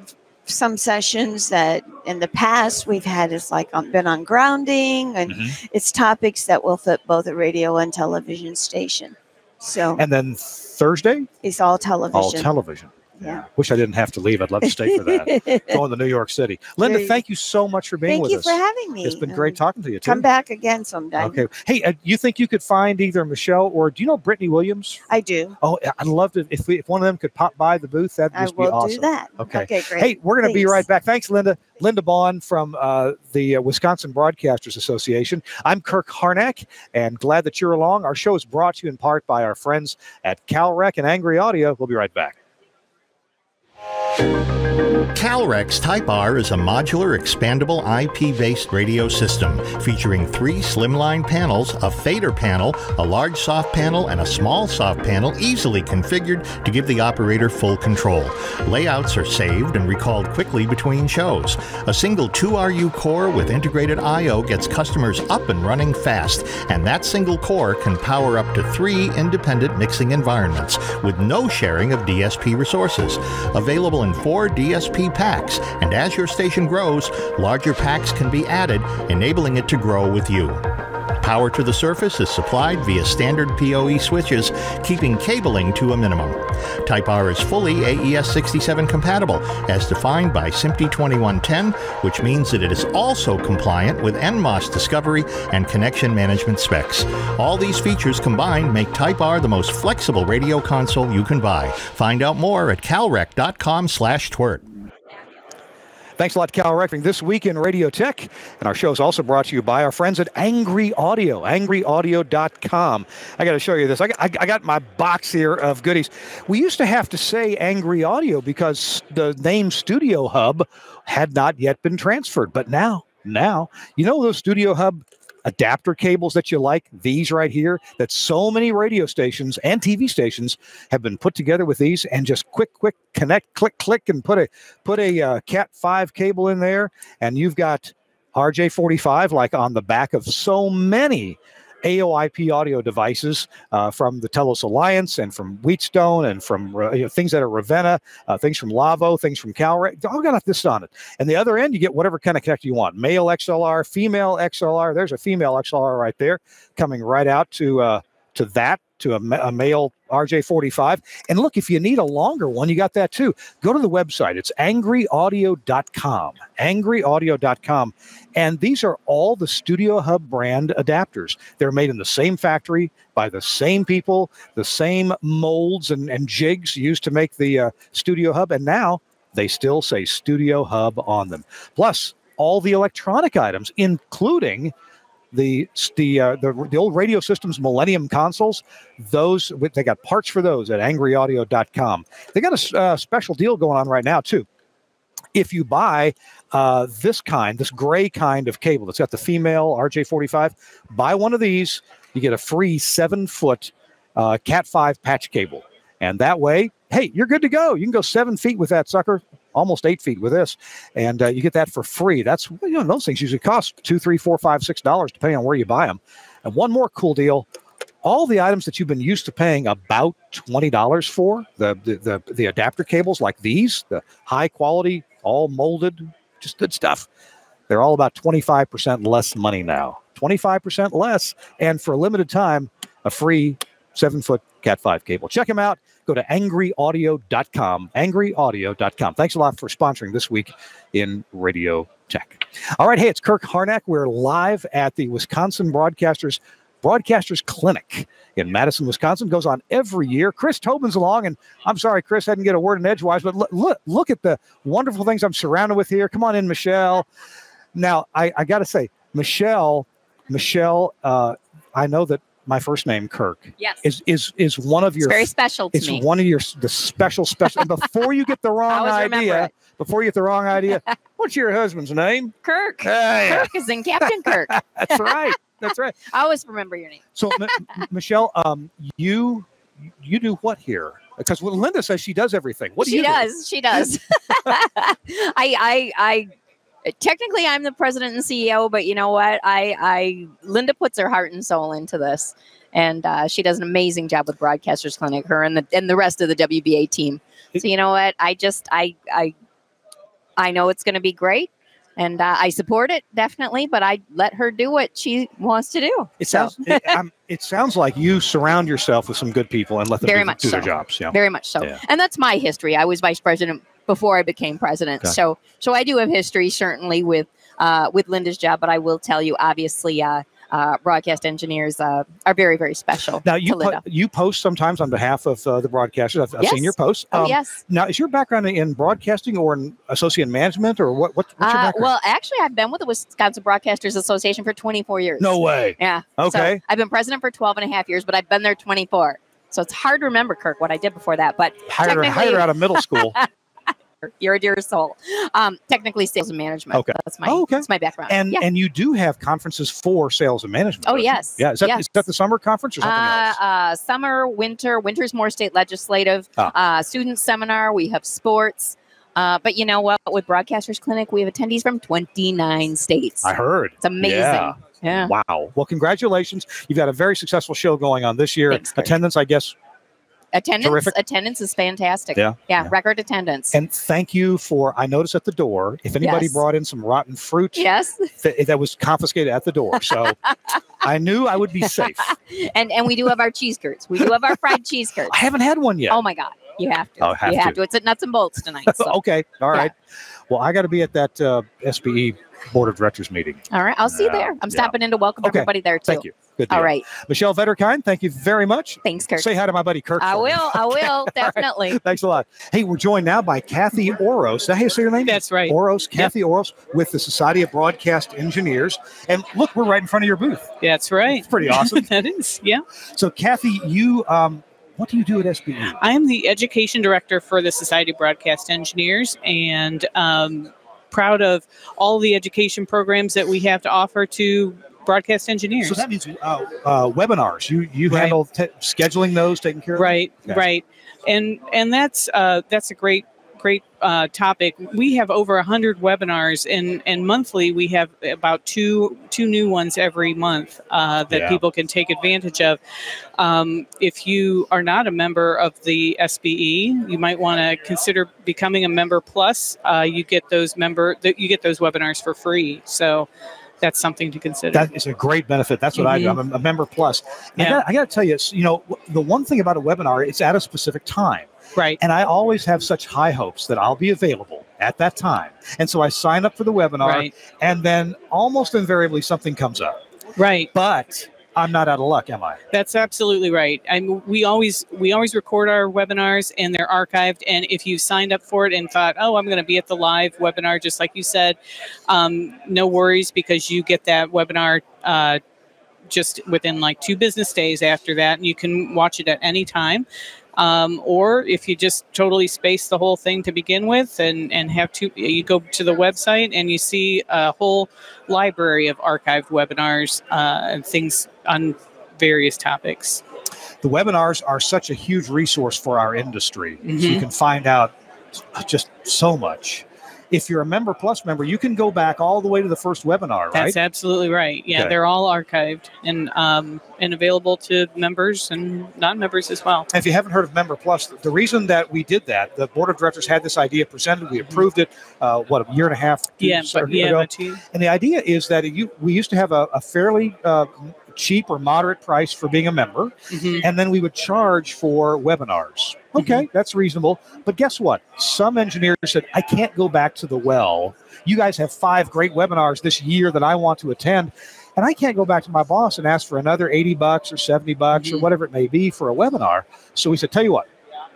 some sessions that in the past we've had is like been on grounding, and mm-hmm. it's topics that will fit both a radio and television station. So. And then Thursday? It's all television. All television. Yeah. Wish I didn't have to leave. I'd love to stay for that. Going to New York City. Linda, you thank you so much for being thank with us. Thank you for having me. It's been um, great talking to you, too. Come back again sometime. Okay. Hey, uh, you think you could find either Michelle or do you know Brittany Williams? I do. Oh, I'd love to. If we, if one of them could pop by the booth, that'd just be awesome. I will do that. Okay. Okay, great. Hey, we're going to be right back. Thanks, Linda. Linda Baun from uh, the uh, Wisconsin Broadcasters Association. I'm Kirk Harnack, and glad that you're along. Our show is brought to you in part by our friends at Calrec and Angry Audio. We'll be right back. Calrec's Type R is a modular, expandable I P-based radio system featuring three slimline panels, a fader panel, a large soft panel, and a small soft panel easily configured to give the operator full control. Layouts are saved and recalled quickly between shows. A single two R U core with integrated I O gets customers up and running fast, and that single core can power up to three independent mixing environments with no sharing of D S P resources. Available in four D S P packs, and as your station grows, larger packs can be added, enabling it to grow with you. Power to the surface is supplied via standard P O E switches, keeping cabling to a minimum. Type R is fully A E S sixty-seven compatible, as defined by S M P T E twenty-one ten, which means that it is also compliant with N M O S discovery and connection management specs. All these features combined make Type R the most flexible radio console you can buy. Find out more at calrec dot com slash twert. Thanks a lot, Calrec, for this week in Radio Tech. And our show is also brought to you by our friends at Angry Audio, angry audio dot com. I got to show you this. I got, I, I got my box here of goodies. We used to have to say Angry Audio because the name Studio Hub had not yet been transferred. But now, now, you know those Studio Hub adapter cables that you like, these right here, that so many radio stations and T V stations have been put together with these, and just quick, quick, connect, click, click, and put a put a uh, Cat five cable in there, and you've got R J forty-five like on the back of so many A O I P audio devices uh, from the Telos Alliance and from Wheatstone and from you know, things that are Ravenna, uh, things from Lawo, things from Calrec. All got this on it. And the other end, you get whatever kind of connector you want. Male X L R, female X L R. There's a female X L R right there coming right out to uh, to that, to a, a male R J forty-five. And look, if you need a longer one, you got that too. Go to the website. It's angry audio dot com, angry audio dot com. And these are all the Studio Hub brand adapters. They're made in the same factory by the same people, the same molds and, and jigs used to make the uh, Studio Hub. And now they still say Studio Hub on them. Plus, all the electronic items, including The the, uh, the the old radio systems, Millennium consoles, those they got parts for those at angry audio dot com. They got a uh, special deal going on right now too. If you buy uh, this kind, this gray kind of cable that's got the female R J forty-five, buy one of these, you get a free seven foot uh, Cat five patch cable, and that way, hey, you're good to go. You can go seven feet with that sucker almost eight feet with this, and uh, you get that for free. That's, you know, those things usually cost two, three, four, five, six dollars depending on where you buy them. And one more cool deal: all the items that you've been used to paying about twenty dollars for, the, the the the adapter cables like these, the high quality, all molded, just good stuff. They're all about twenty-five percent less money now. Twenty-five percent less, and for a limited time, a free seven-foot Cat five cable. Check them out. Go to angry audio dot com, angry audio dot com. Thanks a lot for sponsoring this week in Radio Tech. All right, hey, it's Kirk Harnack. We're live at the Wisconsin Broadcasters Broadcasters Clinic in Madison, Wisconsin. Goes on every year. Chris Tobin's along, and I'm sorry, Chris, I didn't get a word in edgewise, but look, look, look at the wonderful things I'm surrounded with here. Come on in, Michelle. Now, I, I got to say, Michelle, Michelle, uh, I know that my first name, Kirk, yes, is is is one of your, it's very special to it's me. One of your the special special. And before you get the wrong idea, before you get the wrong idea, what's your husband's name? Kirk. Hey. Kirk is in Captain Kirk. That's right. That's right. I always remember your name. So, M Michelle, um, you you do what here? Because well, Linda says she does everything. What do she you does, do? She does. I I I. Technically, I'm the president and C E O, but you know what? I, I Linda puts her heart and soul into this, and uh, she does an amazing job with Broadcasters Clinic. Her and the and the rest of the W B A team. So you know what? I just I I I know it's going to be great, and uh, I support it definitely. But I let her do what she wants to do. It so. sounds it, I'm, it sounds like you surround yourself with some good people and let them very do, much do so. their jobs. Yeah, very much so. Yeah. And that's my history. I was vice president before I became president. Okay. So, so I do have history certainly with, uh, with Linda's job, but I will tell you, obviously, uh, uh, broadcast engineers, uh, are very, very special. Now you, po you post sometimes on behalf of uh, the broadcasters. I've, I've yes. seen your posts. Um, oh, yes. Now is your background in broadcasting or in associate management or what, what, what's your background? Uh, well, actually I've been with the Wisconsin Broadcasters Association for twenty-four years. No way. Yeah. Okay. So I've been president for twelve and a half years, but I've been there twenty-four. So it's hard to remember, Kirk, what I did before that, but higher, higher out of middle school. You're a dear soul. Um, technically, sales and management. Okay, that's my, oh, okay. that's my background. And yeah. and you do have conferences for sales and management. Oh yes, you? yeah. Is that, yes. is that the summer conference or something uh, else? Uh, summer, winter. Winter's more state legislative. Ah. Uh, student seminar. We have sports. Uh, but you know what? With Broadcasters Clinic, we have attendees from twenty-nine states. I heard. It's amazing. Yeah. yeah. Wow. Well, congratulations. You've got a very successful show going on this year. Thanks, Attendance, Kirk. I guess. Attendance, Terrific. attendance is fantastic. Yeah, yeah, yeah, record attendance. And thank you for, I noticed at the door, if anybody yes. brought in some rotten fruit, yes, th that was confiscated at the door. So I knew I would be safe. and and we do have our cheese curds. We do have our fried cheese curds. I haven't had one yet. Oh my God, you have to. Oh, have you to. have to. It's at Nuts and Bolts tonight. So. Okay, all right. Yeah. Well, I got to be at that uh, S B E board of directors meeting. All right, I'll see you there. I'm yeah. stopping in to welcome okay. everybody there too. Thank you. Good All deal. right. Michelle Vetterkind, thank you very much. Thanks, Kirk. Say hi to my buddy, Kirk. I will. Me. I will. Definitely. Right. Thanks a lot. Hey, we're joined now by Kathy Oros. Is that how you say your name? That's right. Oros. Kathy yep. Oros with the Society of Broadcast Engineers. And look, we're right in front of your booth. That's right. It's pretty awesome. That is, yeah. So, Kathy, you... Um, what do you do at S B E? I am the Education Director for the Society of Broadcast Engineers, and um, proud of all the education programs that we have to offer to broadcast engineers. So that means uh, uh, webinars. You you right. handle t scheduling those, taking care of right, them? Okay. right, and and that's uh, that's a great great uh, topic. We have over a hundred webinars, and and monthly we have about two two new ones every month uh, that yeah. people can take advantage of. Um, if you are not a member of the S B E, you might want to consider becoming a member. Plus, uh, you get those member that you get those webinars for free. So that's something to consider. That is a great benefit. That's what mm-hmm. I do. I'm a member plus. Yeah. I got to tell you, you know, the one thing about a webinar, it's at a specific time. Right. And I always have such high hopes that I'll be available at that time. And so I sign up for the webinar right. and then almost invariably something comes up. Right. But I'm not out of luck, am I? That's absolutely right. I mean, we always we always record our webinars and they're archived. And if you signed up for it and thought, oh, I'm going to be at the live webinar, just like you said, um, no worries, because you get that webinar uh, just within like two business days after that. And you can watch it at any time. Um, or if you just totally space the whole thing to begin with and, and have to, you go to the website and you see a whole library of archived webinars uh, and things on various topics. The webinars are such a huge resource for our industry. Mm-hmm. So you can find out just so much. If you're a Member Plus member, you can go back all the way to the first webinar, right? That's absolutely right. Yeah, okay. They're all archived and um, and available to members and non-members as well. If you haven't heard of Member Plus, the reason that we did that, the Board of Directors had this idea presented. We approved it, uh, what, a year and a half two, yeah, but, yeah, ago? Two. And the idea is that you, we used to have a, a fairly... Uh, cheap or moderate price for being a member, mm-hmm. and then we would charge for webinars. Okay, mm-hmm. that's reasonable. But guess what? Some engineers said, I can't go back to the well. You guys have five great webinars this year that I want to attend, and I can't go back to my boss and ask for another eighty bucks or seventy bucks mm-hmm. or whatever it may be for a webinar. So we said, tell you what,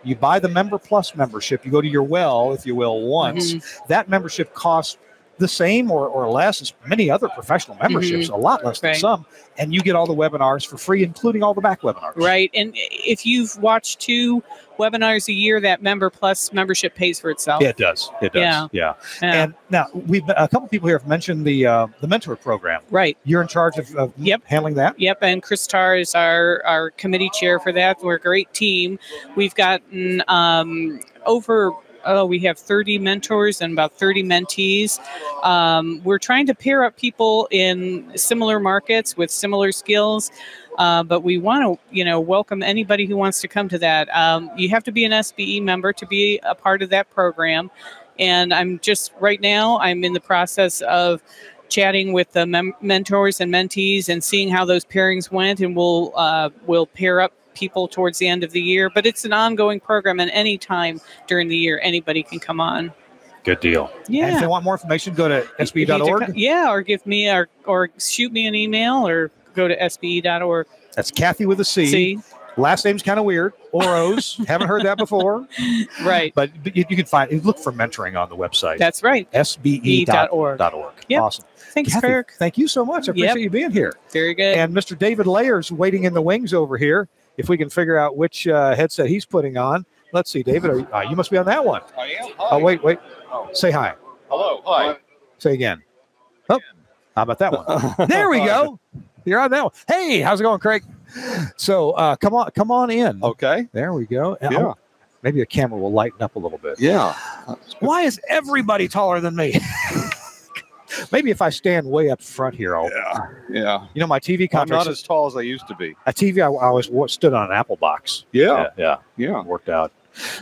you buy the Member Plus membership, you go to your well, if you will, once. Mm-hmm. That membership costs the same or, or less as many other professional memberships, mm-hmm. a lot less than right. some, and you get all the webinars for free, including all the back webinars. Right, and if you've watched two webinars a year, that Member Plus membership pays for itself. Yeah, it does. It does. Yeah. yeah. yeah. And now we've a couple people here have mentioned the uh, the mentor program. Right. You're in charge of, of yep. handling that. Yep. And Chris Tarr is our our committee chair for that. We're a great team. We've gotten um, over. Oh, we have thirty mentors and about thirty mentees. Um, we're trying to pair up people in similar markets with similar skills, uh, but we want to, you know, welcome anybody who wants to come to that. Um, you have to be an S B E member to be a part of that program. And I'm just right now, I'm in the process of chatting with the mem mentors and mentees and seeing how those pairings went, and we'll uh, we'll pair up people towards the end of the year, but it's an ongoing program, and any time during the year anybody can come on. Good deal. Yeah. And if they want more information, go to S B E dot org. Yeah, or give me or, or shoot me an email or go to S B E dot org. That's Kathy with a C. C. Last name's kind of weird. Oros. Haven't heard that before. Right. But, but you, you can find it. Look for mentoring on the website. That's right. S B E dot org. Yep. Awesome. Thanks, Kathy, Kirk. Thank you so much. I appreciate yep. you being here. Very good. And Mister David Layer's waiting in the wings over here. If we can figure out which uh, headset he's putting on. Let's see, David, are you, uh, you must be on that one. I am. Hi. Oh, wait, wait. Oh. Say hi. Hello. Hi. Say again. Oh, how about that one? There we go. You're on that one. Hey, how's it going, Craig? So uh, come on, come on in. Okay. There we go. Yeah. Oh, maybe the camera will lighten up a little bit. Yeah. Why is everybody taller than me? Maybe if I stand way up front here, I'll. Yeah, yeah. You know, my T V contract. I'm not as tall as I used to be. A T V, I, I always stood on an apple box. Yeah, yeah, yeah. yeah. Worked out.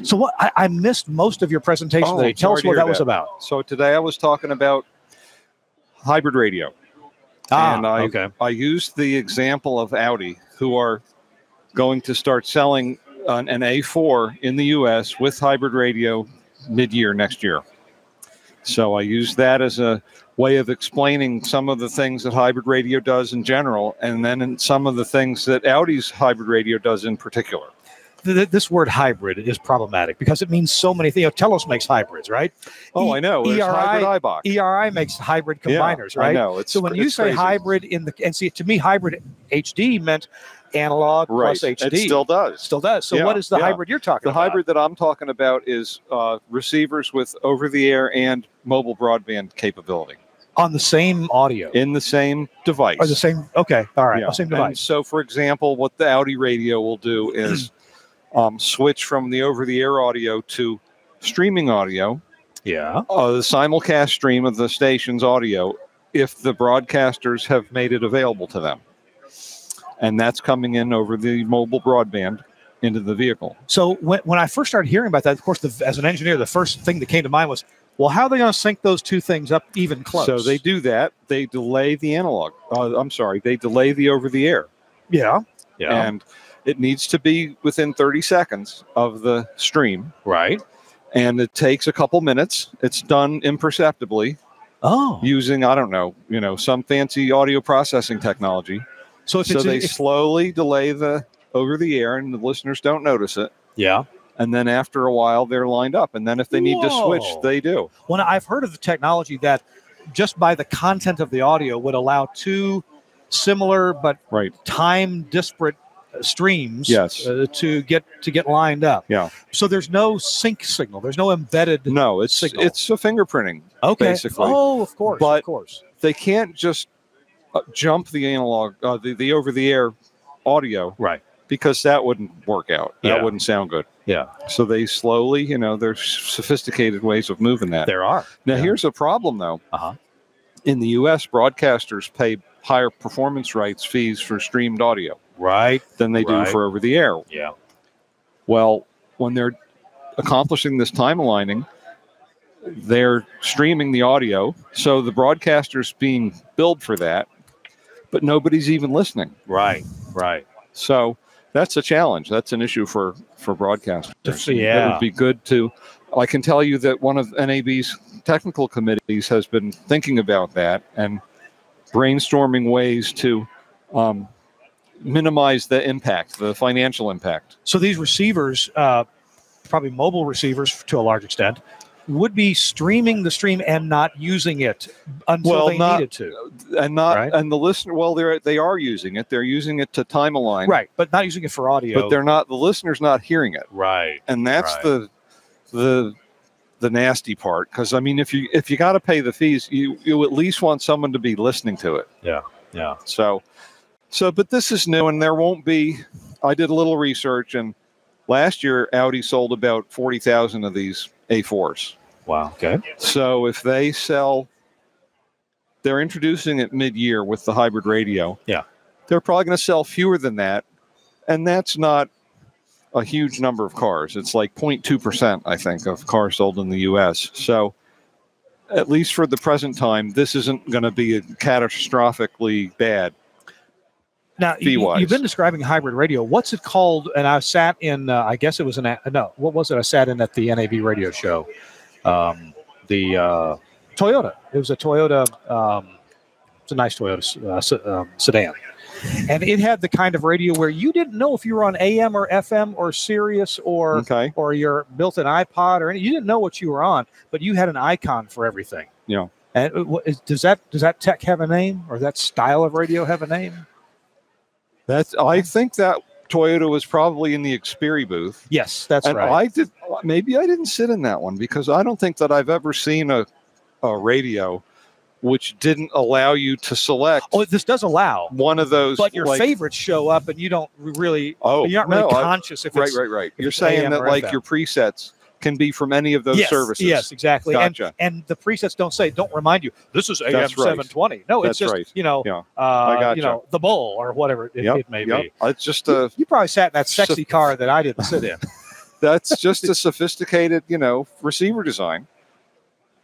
So what? I, I missed most of your presentation today. Oh, tell us what that, that was about. So today I was talking about hybrid radio, ah, and I, okay. I used the example of Audi, who are going to start selling an, an A four in the U S with hybrid radio mid-year next year. So I used that as a way of explaining some of the things that hybrid radio does in general, and then in some of the things that Audi's hybrid radio does in particular. This word hybrid is problematic because it means so many things. You know, Telos makes hybrids, right? Oh, I know. There's hybrid iBox. E R I makes hybrid combiners, yeah, right? I know. It's, so when you say crazy. Hybrid in the, and see, to me, hybrid H D meant analog right. plus H D. It still does. Still does. So yeah, what is the yeah. hybrid you're talking the about? The hybrid that I'm talking about is uh, receivers with over-the-air and mobile broadband capability. On the same audio? In the same device. Or the same, okay, all right, yeah. same device. And so, for example, what the Audi radio will do is um, switch from the over-the-air audio to streaming audio. Yeah. Uh, the simulcast stream of the station's audio, if the broadcasters have made it available to them. And that's coming in over the mobile broadband into the vehicle. So when, when I first started hearing about that, of course, the, as an engineer, the first thing that came to mind was, well, how are they going to sync those two things up even close? So they do that. They delay the analog. Uh, I'm sorry. They delay the over-the-air. Yeah. Yeah. And it needs to be within thirty seconds of the stream. Right. And it takes a couple minutes. It's done imperceptibly. Oh. Using, I don't know, you know, some fancy audio processing technology. So, if so it's, they it's, slowly delay the over the air, and the listeners don't notice it. Yeah. And then after a while, they're lined up. And then if they need Whoa. to switch, they do. Well, I've heard of the technology that just by the content of the audio would allow two similar but right. time disparate streams yes. uh, to get to get lined up. Yeah. So there's no sync signal. There's no embedded No, it's signal. It's a fingerprinting, okay. basically. Oh, of course, but of course. They can't just Uh, jump the analog, uh, the, the over-the-air audio. Right. Because that wouldn't work out. That yeah. wouldn't sound good. Yeah. So they slowly, you know, there's sophisticated ways of moving that. There are. Now, yeah. here's a problem, though. Uh-huh. In the U S, broadcasters pay higher performance rights fees for streamed audio. Right. Than they right. do for over the air. Yeah. Well, when they're accomplishing this time aligning, they're streaming the audio. So the broadcaster's being billed for that, but nobody's even listening. Right, right. So that's a challenge. That's an issue for, for broadcasters. Yeah. It would be good to... I can tell you that one of N A B's technical committees has been thinking about that and brainstorming ways to... Um, minimize the impact, the financial impact. So these receivers, uh, probably mobile receivers to a large extent, would be streaming the stream and not using it until well, they not, needed to. And not right? and the listener, well, they're, they are using it. They're using it to time align. Right, but not using it for audio. But they're not, the listener's not hearing it. Right. And that's right. the the the nasty part. Because, I mean, if you if you got to pay the fees, you, you at least want someone to be listening to it. Yeah, yeah. So... So, but this is new, and there won't be, I did a little research, and last year, Audi sold about forty thousand of these A fours. Wow, okay. So if they sell, they're introducing it mid-year with the hybrid radio. Yeah. They're probably going to sell fewer than that, and that's not a huge number of cars. It's like zero point two percent, I think, of cars sold in the U S. So at least for the present time, this isn't going to be catastrophically bad. Now, you, you've been describing hybrid radio. What's it called? And I sat in, uh, I guess it was an, uh, no, what was it? I sat in at the N A B radio show. Um, the uh, Toyota. It was a Toyota, um, it's a nice Toyota uh, se um, sedan. And it had the kind of radio where you didn't know if you were on A M or F M or Sirius or, okay. or your built-in iPod or anything. You didn't know what you were on, but you had an icon for everything. Yeah. And is, does that does that tech have a name, or that style of radio have a name? That's, I think that Toyota was probably in the Xperi booth. Yes, that's and right. I did, maybe I didn't sit in that one, because I don't think that I've ever seen a, a radio which didn't allow you to select. Oh, this does allow. One of those. But your like, favorites show up and you don't really, oh, you're not really no, conscious. If I, it's, right, right, right. You're saying that like F M. Your presets can be from any of those yes, services. Yes, exactly. Gotcha. And, and the presets don't say, don't remind you, this is A M right. seven twenty. No, it's That's just, right. you know, yeah. uh, gotcha. you know, the bull or whatever it, yep, it may yep. be. It's just a, you, you probably sat in that sexy car that I didn't sit in. That's just a sophisticated, you know, receiver design.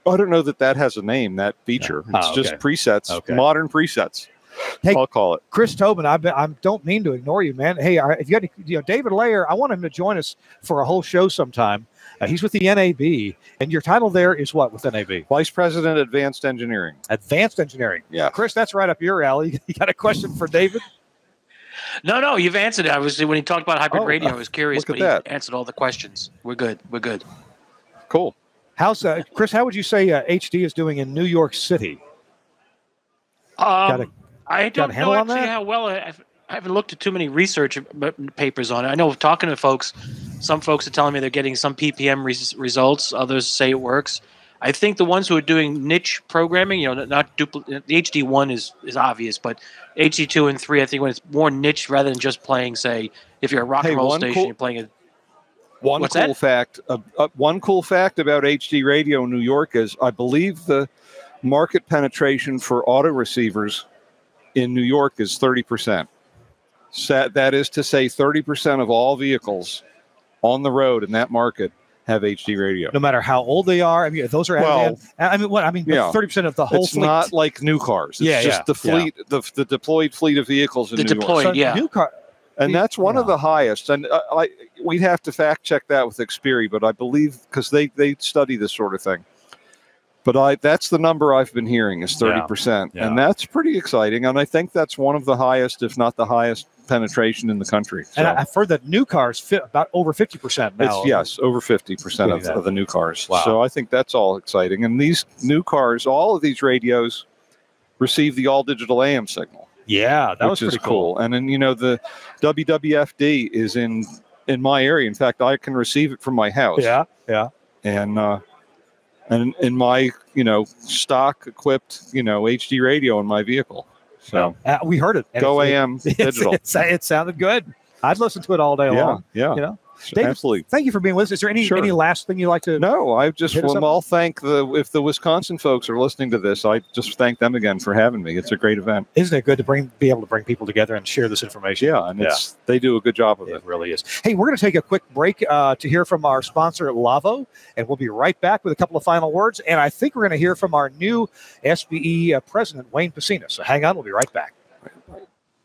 I don't know that that has a name, that feature. Yeah. It's oh, just okay. presets, okay. modern presets. Hey, I'll call it. Chris Tobin, I I don't mean to ignore you, man. Hey, if you had to, you know, David Layer, I want him to join us for a whole show sometime. Uh, he's with the N A B, and your title there is what with N A B? Vice President, Advanced Engineering. Advanced Engineering. Yeah. Chris, that's right up your alley. You got a question for David? No, no, you've answered it. I was when he talked about hybrid oh, radio, I was curious, but he that. answered all the questions. We're good. We're good. Cool. How's uh, Chris? How would you say uh, H D is doing in New York City? Um, got a, I don't got a know actually how well. I've, I haven't looked at too many research papers on it. I know talking to folks, some folks are telling me they're getting some P P M res results. Others say it works. I think the ones who are doing niche programming, you know, not duplicate. The H D one is, is obvious, but H D two and three, I think when it's more niche rather than just playing, say, if you're a rock hey, and roll station, cool, you're playing a One what's cool that? fact. Uh, uh, one cool fact about H D radio in New York is I believe the market penetration for auto receivers in New York is thirty percent. So that is to say thirty percent of all vehicles on the road in that market have H D radio. No matter how old they are. I mean, those are, well, I mean, what I mean, yeah, thirty percent of the whole it's fleet. It's not like new cars. It's yeah, just yeah, the fleet, yeah. the, the deployed fleet of vehicles in the New deployed, York. So yeah. New car, and that's one yeah. of the highest. And I, I, we'd have to fact check that with Xperi, but I believe because they, they study this sort of thing. But I, that's the number I've been hearing is thirty percent. Yeah, yeah. And that's pretty exciting. And I think that's one of the highest, if not the highest, penetration in the country. So. And I've heard that new cars fit about over fifty percent now. It's, yes, over fifty percent of, of the new cars. Wow. So I think that's all exciting. And these new cars, all of these radios receive the all-digital A M signal. Yeah, that was pretty cool. cool. And then, you know, the W W F D is in, in my area. In fact, I can receive it from my house. Yeah, yeah. And... uh And in my, you know, stock equipped, you know, H D radio in my vehicle. So uh, we heard it. Go A M digital. It's, it's, it sounded good. I'd listen to it all day yeah, long. Yeah. You know? David, absolutely. Thank you for being with us. Is there any sure. any last thing you'd like to? No, I just will thank the if the Wisconsin folks are listening to this, I just thank them again for having me. It's a great event. Isn't it good to bring be able to bring people together and share this information? Yeah, and yeah. It's, they do a good job of it. It really is. Hey, we're going to take a quick break uh, to hear from our sponsor Lawo, and we'll be right back with a couple of final words. And I think we're going to hear from our new S B E uh, president, Wayne Pecena. So hang on, we'll be right back.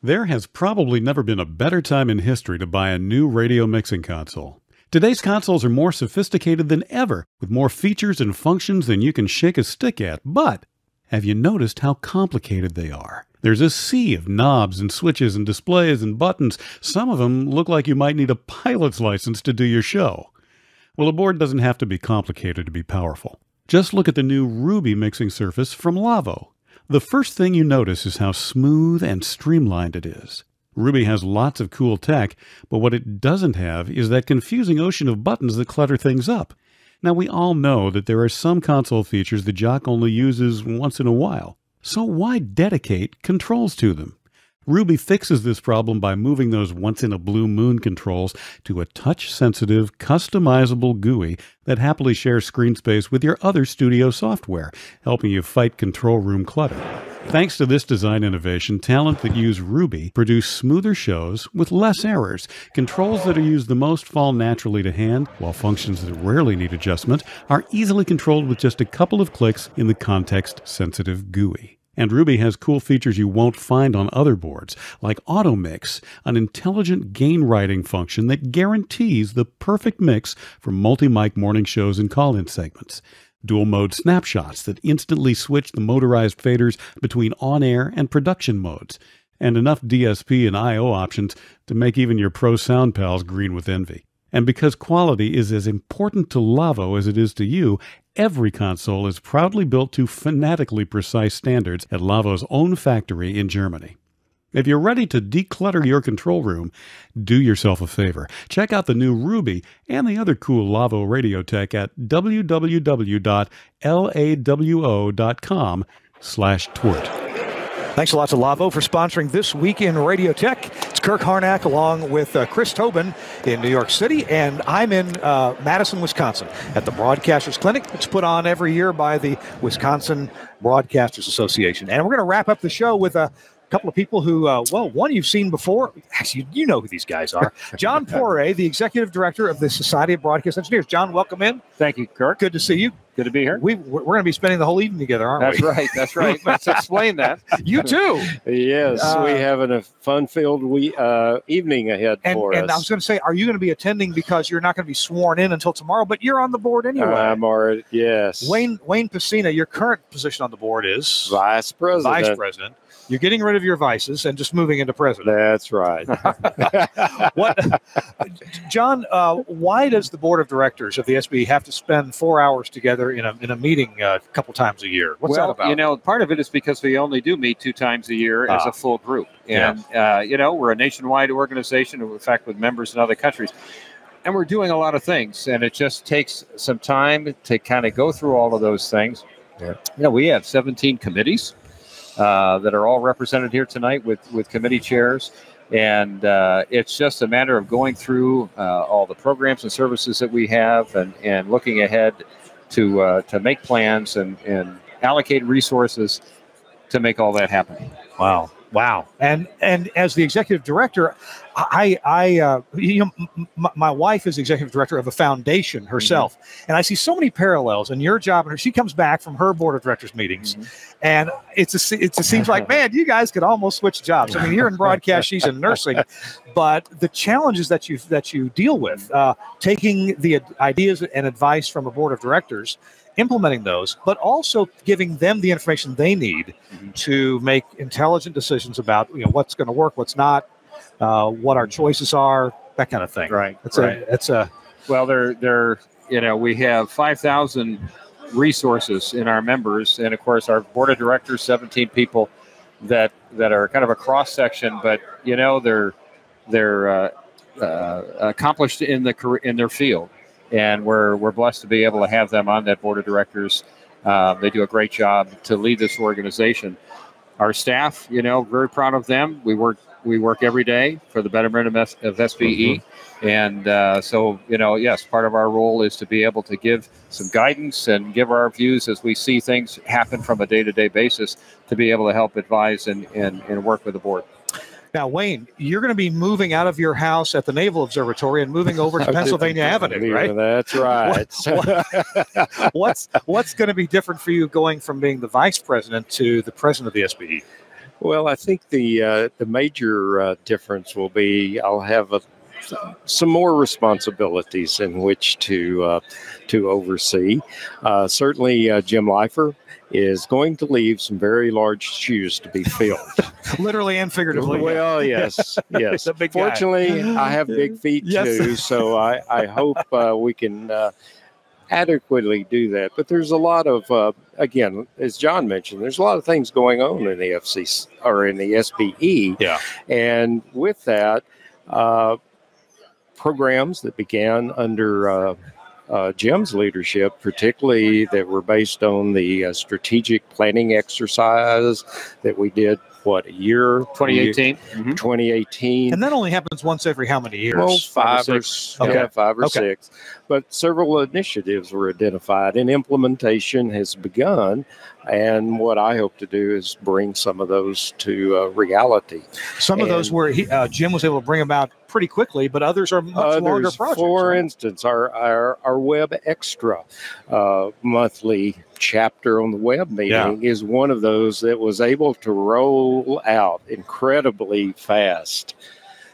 There has probably never been a better time in history to buy a new radio mixing console. Today's consoles are more sophisticated than ever, with more features and functions than you can shake a stick at. But have you noticed how complicated they are? There's a sea of knobs and switches and displays and buttons. Some of them look like you might need a pilot's license to do your show. Well, a board doesn't have to be complicated to be powerful. Just look at the new Ruby mixing surface from Lawo. The first thing you notice is how smooth and streamlined it is. Ruby has lots of cool tech, but what it doesn't have is that confusing ocean of buttons that clutter things up. Now, we all know that there are some console features the jock only uses once in a while, so why dedicate controls to them? Ruby fixes this problem by moving those once-in-a-blue-moon controls to a touch-sensitive, customizable G U I that happily shares screen space with your other studio software, helping you fight control room clutter. Thanks to this design innovation, talent that use Ruby produce smoother shows with less errors. Controls that are used the most fall naturally to hand, while functions that rarely need adjustment are easily controlled with just a couple of clicks in the context-sensitive G U I. And Ruby has cool features you won't find on other boards, like Auto Mix, an intelligent gain writing function that guarantees the perfect mix for multi-mic morning shows and call-in segments. Dual mode snapshots that instantly switch the motorized faders between on-air and production modes. And enough D S P and I O options to make even your pro sound pals green with envy. And because quality is as important to Lawo as it is to you, every console is proudly built to fanatically precise standards at Lawo's own factory in Germany. If you're ready to declutter your control room, do yourself a favor. Check out the new Ruby and the other cool Lawo radio tech at w w w dot lawo dot com slash twert. Thanks a lot to Lawo for sponsoring This Week in Radio Tech. It's Kirk Harnack along with uh, Chris Tobin in New York City, and I'm in uh, Madison, Wisconsin at the Broadcasters Clinic. It's put on every year by the Wisconsin Broadcasters Association. And we're going to wrap up the show with a couple of people who, uh, well, one you've seen before. Actually, you know who these guys are. John Poirier, the executive director of the Society of Broadcast Engineers. John, welcome in. Thank you, Kirk. Good to see you. Good to be here. We, we're going to be spending the whole evening together, aren't that's we? That's right. That's right. Let's explain that. You too. Yes, uh, we have a fun-filled we, uh, evening ahead and, for and us. And I was going to say, are you going to be attending because you're not going to be sworn in until tomorrow, but you're on the board anyway. I'm already, yes. Wayne, Wayne Pecena, your current position on the board is? Vice President. Vice President. You're getting rid of your vices and just moving into president. That's right. What, John, uh, why does the board of directors of the S B E have to spend four hours together in a, in a meeting a couple times a year? What's well, that about? You know, part of it is because we only do meet two times a year ah. as a full group. And, yeah. uh, you know, we're a nationwide organization, in fact, with members in other countries. And we're doing a lot of things. And it just takes some time to kind of go through all of those things. Yeah. You know, we have seventeen committees. Uh, that are all represented here tonight with, with committee chairs. And uh, it's just a matter of going through uh, all the programs and services that we have and, and looking ahead to uh, to make plans and, and allocate resources to make all that happen. Wow. Wow. And and as the executive director, I, I uh, you know, m my wife is executive director of a foundation herself. Mm-hmm. And I see so many parallels in your job. And her, she comes back from her board of directors meetings. Mm-hmm. And it's a, it just seems like, man, you guys could almost switch jobs. I mean, here in broadcast, she's in nursing. But the challenges that you that you deal with, uh, taking the ideas and advice from a board of directors, implementing those, but also giving them the information they need to make intelligent decisions about, you know, what's going to work, what's not, uh, what our choices are, that kind of thing. Right. That's right. A, that's a. Well, they're they're you know, we have five thousand resources in our members, and of course our board of directors, seventeen people that that are kind of a cross section, but you know they're they're uh, uh, accomplished in the in their field. And we're, we're blessed to be able to have them on that board of directors. Uh, they do a great job to lead this organization. Our staff, you know, very proud of them. We work we work every day for the betterment of, S- of S B E. Mm-hmm. And uh, so, you know, yes, part of our role is to be able to give some guidance and give our views as we see things happen from a day-to-day basis to be able to help advise and, and, and work with the board. Now, Wayne, you're going to be moving out of your house at the Naval Observatory and moving over to Pennsylvania Avenue, right? That's right. What, what, what's what's going to be different for you going from being the vice president to the president of the S B E? Well, I think the uh, the major uh, difference will be I'll have a, some more responsibilities in which to uh, to oversee. Uh, certainly, uh, Jim Leifer is going to leave some very large shoes to be filled. Literally and figuratively. Well, yes, yes. Fortunately, guy. I have big feet, yes. too, so I, I hope uh, we can uh, adequately do that. But there's a lot of, uh, again, as John mentioned, there's a lot of things going on in the F C C or in the S B E. Yeah. And with that, uh, programs that began under uh, uh, Jim's leadership, particularly that were based on the uh, strategic planning exercise that we did, what, a year? twenty eighteen Mm-hmm. twenty eighteen And that only happens once every how many years? Well, five, five or six. Or, okay. yeah, five or okay. six. But several initiatives were identified, and implementation has begun. And what I hope to do is bring some of those to uh, reality. Some and, of those were he, uh, Jim was able to bring about pretty quickly, but others are much others, longer projects. For right? instance, our, our, our Web Extra uh, monthly chapter on the web meeting yeah. is one of those that was able to roll out incredibly fast.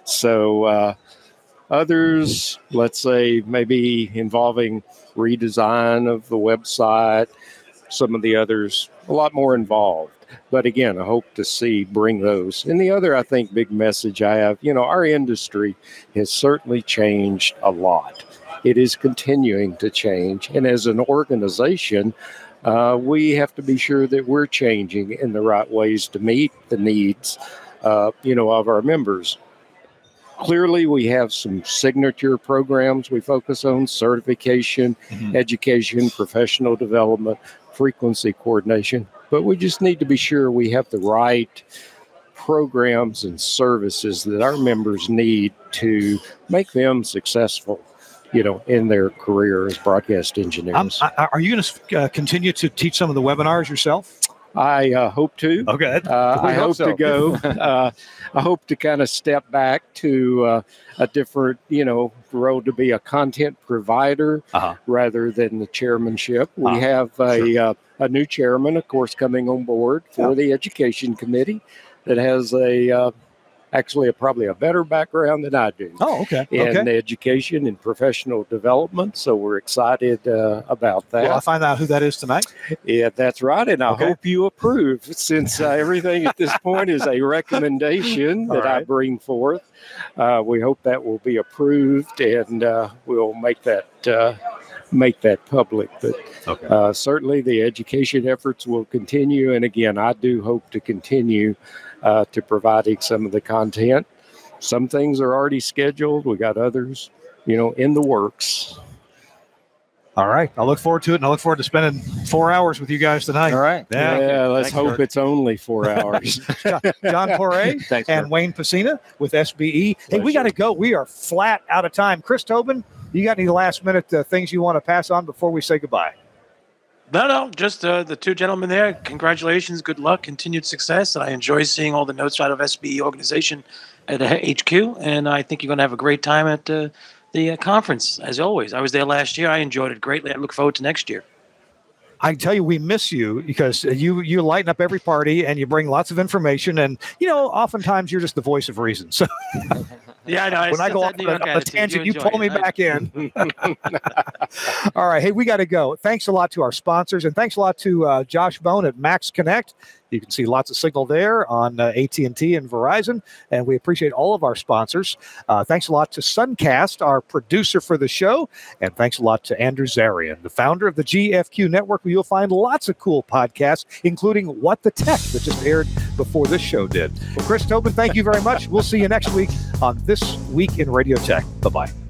So uh, others, let's say, maybe involving redesign of the website, some of the others a lot more involved. But again, I hope to see bring those. And the other, I think, big message I have, you know, our industry has certainly changed a lot. It is continuing to change. And as an organization, uh, we have to be sure that we're changing in the right ways to meet the needs, uh, you know, of our members. Clearly, we have some signature programs we focus on, certification, mm-hmm. education, professional development, frequency coordination. But we just need to be sure we have the right programs and services that our members need to make them successful, you know, in their career as broadcast engineers. I, are you going to uh, continue to teach some of the webinars yourself? I uh, hope to. Okay. Uh, I hope, hope so. to go. uh, I hope to kind of step back to uh, a different, you know, role to be a content provider uh-huh. rather than the chairmanship. We uh-huh. have a sure. uh, a new chairman, of course, coming on board for yeah. the education committee that has a uh, actually a, probably a better background than I do. Oh, okay. In okay. education and professional development. So we're excited uh, about that. Well, I'll find out who that is tonight. Yeah, that's right. And I okay. hope you approve, since uh, everything at this point is a recommendation that right. I bring forth. Uh, we hope that will be approved, and uh, we'll make that uh, make that public. But okay. uh, certainly the education efforts will continue. And again, I do hope to continue Uh, to providing some of the content. Some things are already scheduled. We got others, you know, in the works. All right. I look forward to it, and I look forward to spending four hours with you guys tonight. All right. Yeah, yeah let's Thanks, hope Kirk. It's only four hours. John, John Poray Thanks, and Kirk. Wayne Pecena with S B E. Pleasure. Hey, we got to go. We are flat out of time. Chris Tobin, you got any last-minute uh, things you want to pass on before we say goodbye? No, no, just uh, the two gentlemen there. Congratulations, good luck, continued success. And I enjoy seeing all the notes out of S B E organization at H Q. And I think you're going to have a great time at uh, the uh, conference, as always. I was there last year. I enjoyed it greatly. I look forward to next year. I can tell you we miss you, because you you lighten up every party and you bring lots of information. And, you know, oftentimes you're just the voice of reason. So. Yeah, I know. When I go off on a tangent, you pull me back in. All right. Hey, we got to go. Thanks a lot to our sponsors, and thanks a lot to uh, Josh Bone at Max Connect. You can see lots of signal there on uh, A T and T and Verizon, and we appreciate all of our sponsors. Uh, thanks a lot to Suncast, our producer for the show, and thanks a lot to Andrew Zarian, the founder of the G F Q Network, where you'll find lots of cool podcasts, including What the Tech, that just aired before this show did. Chris Tobin, thank you very much. We'll see you next week on This Week in Radio Tech. Bye-bye.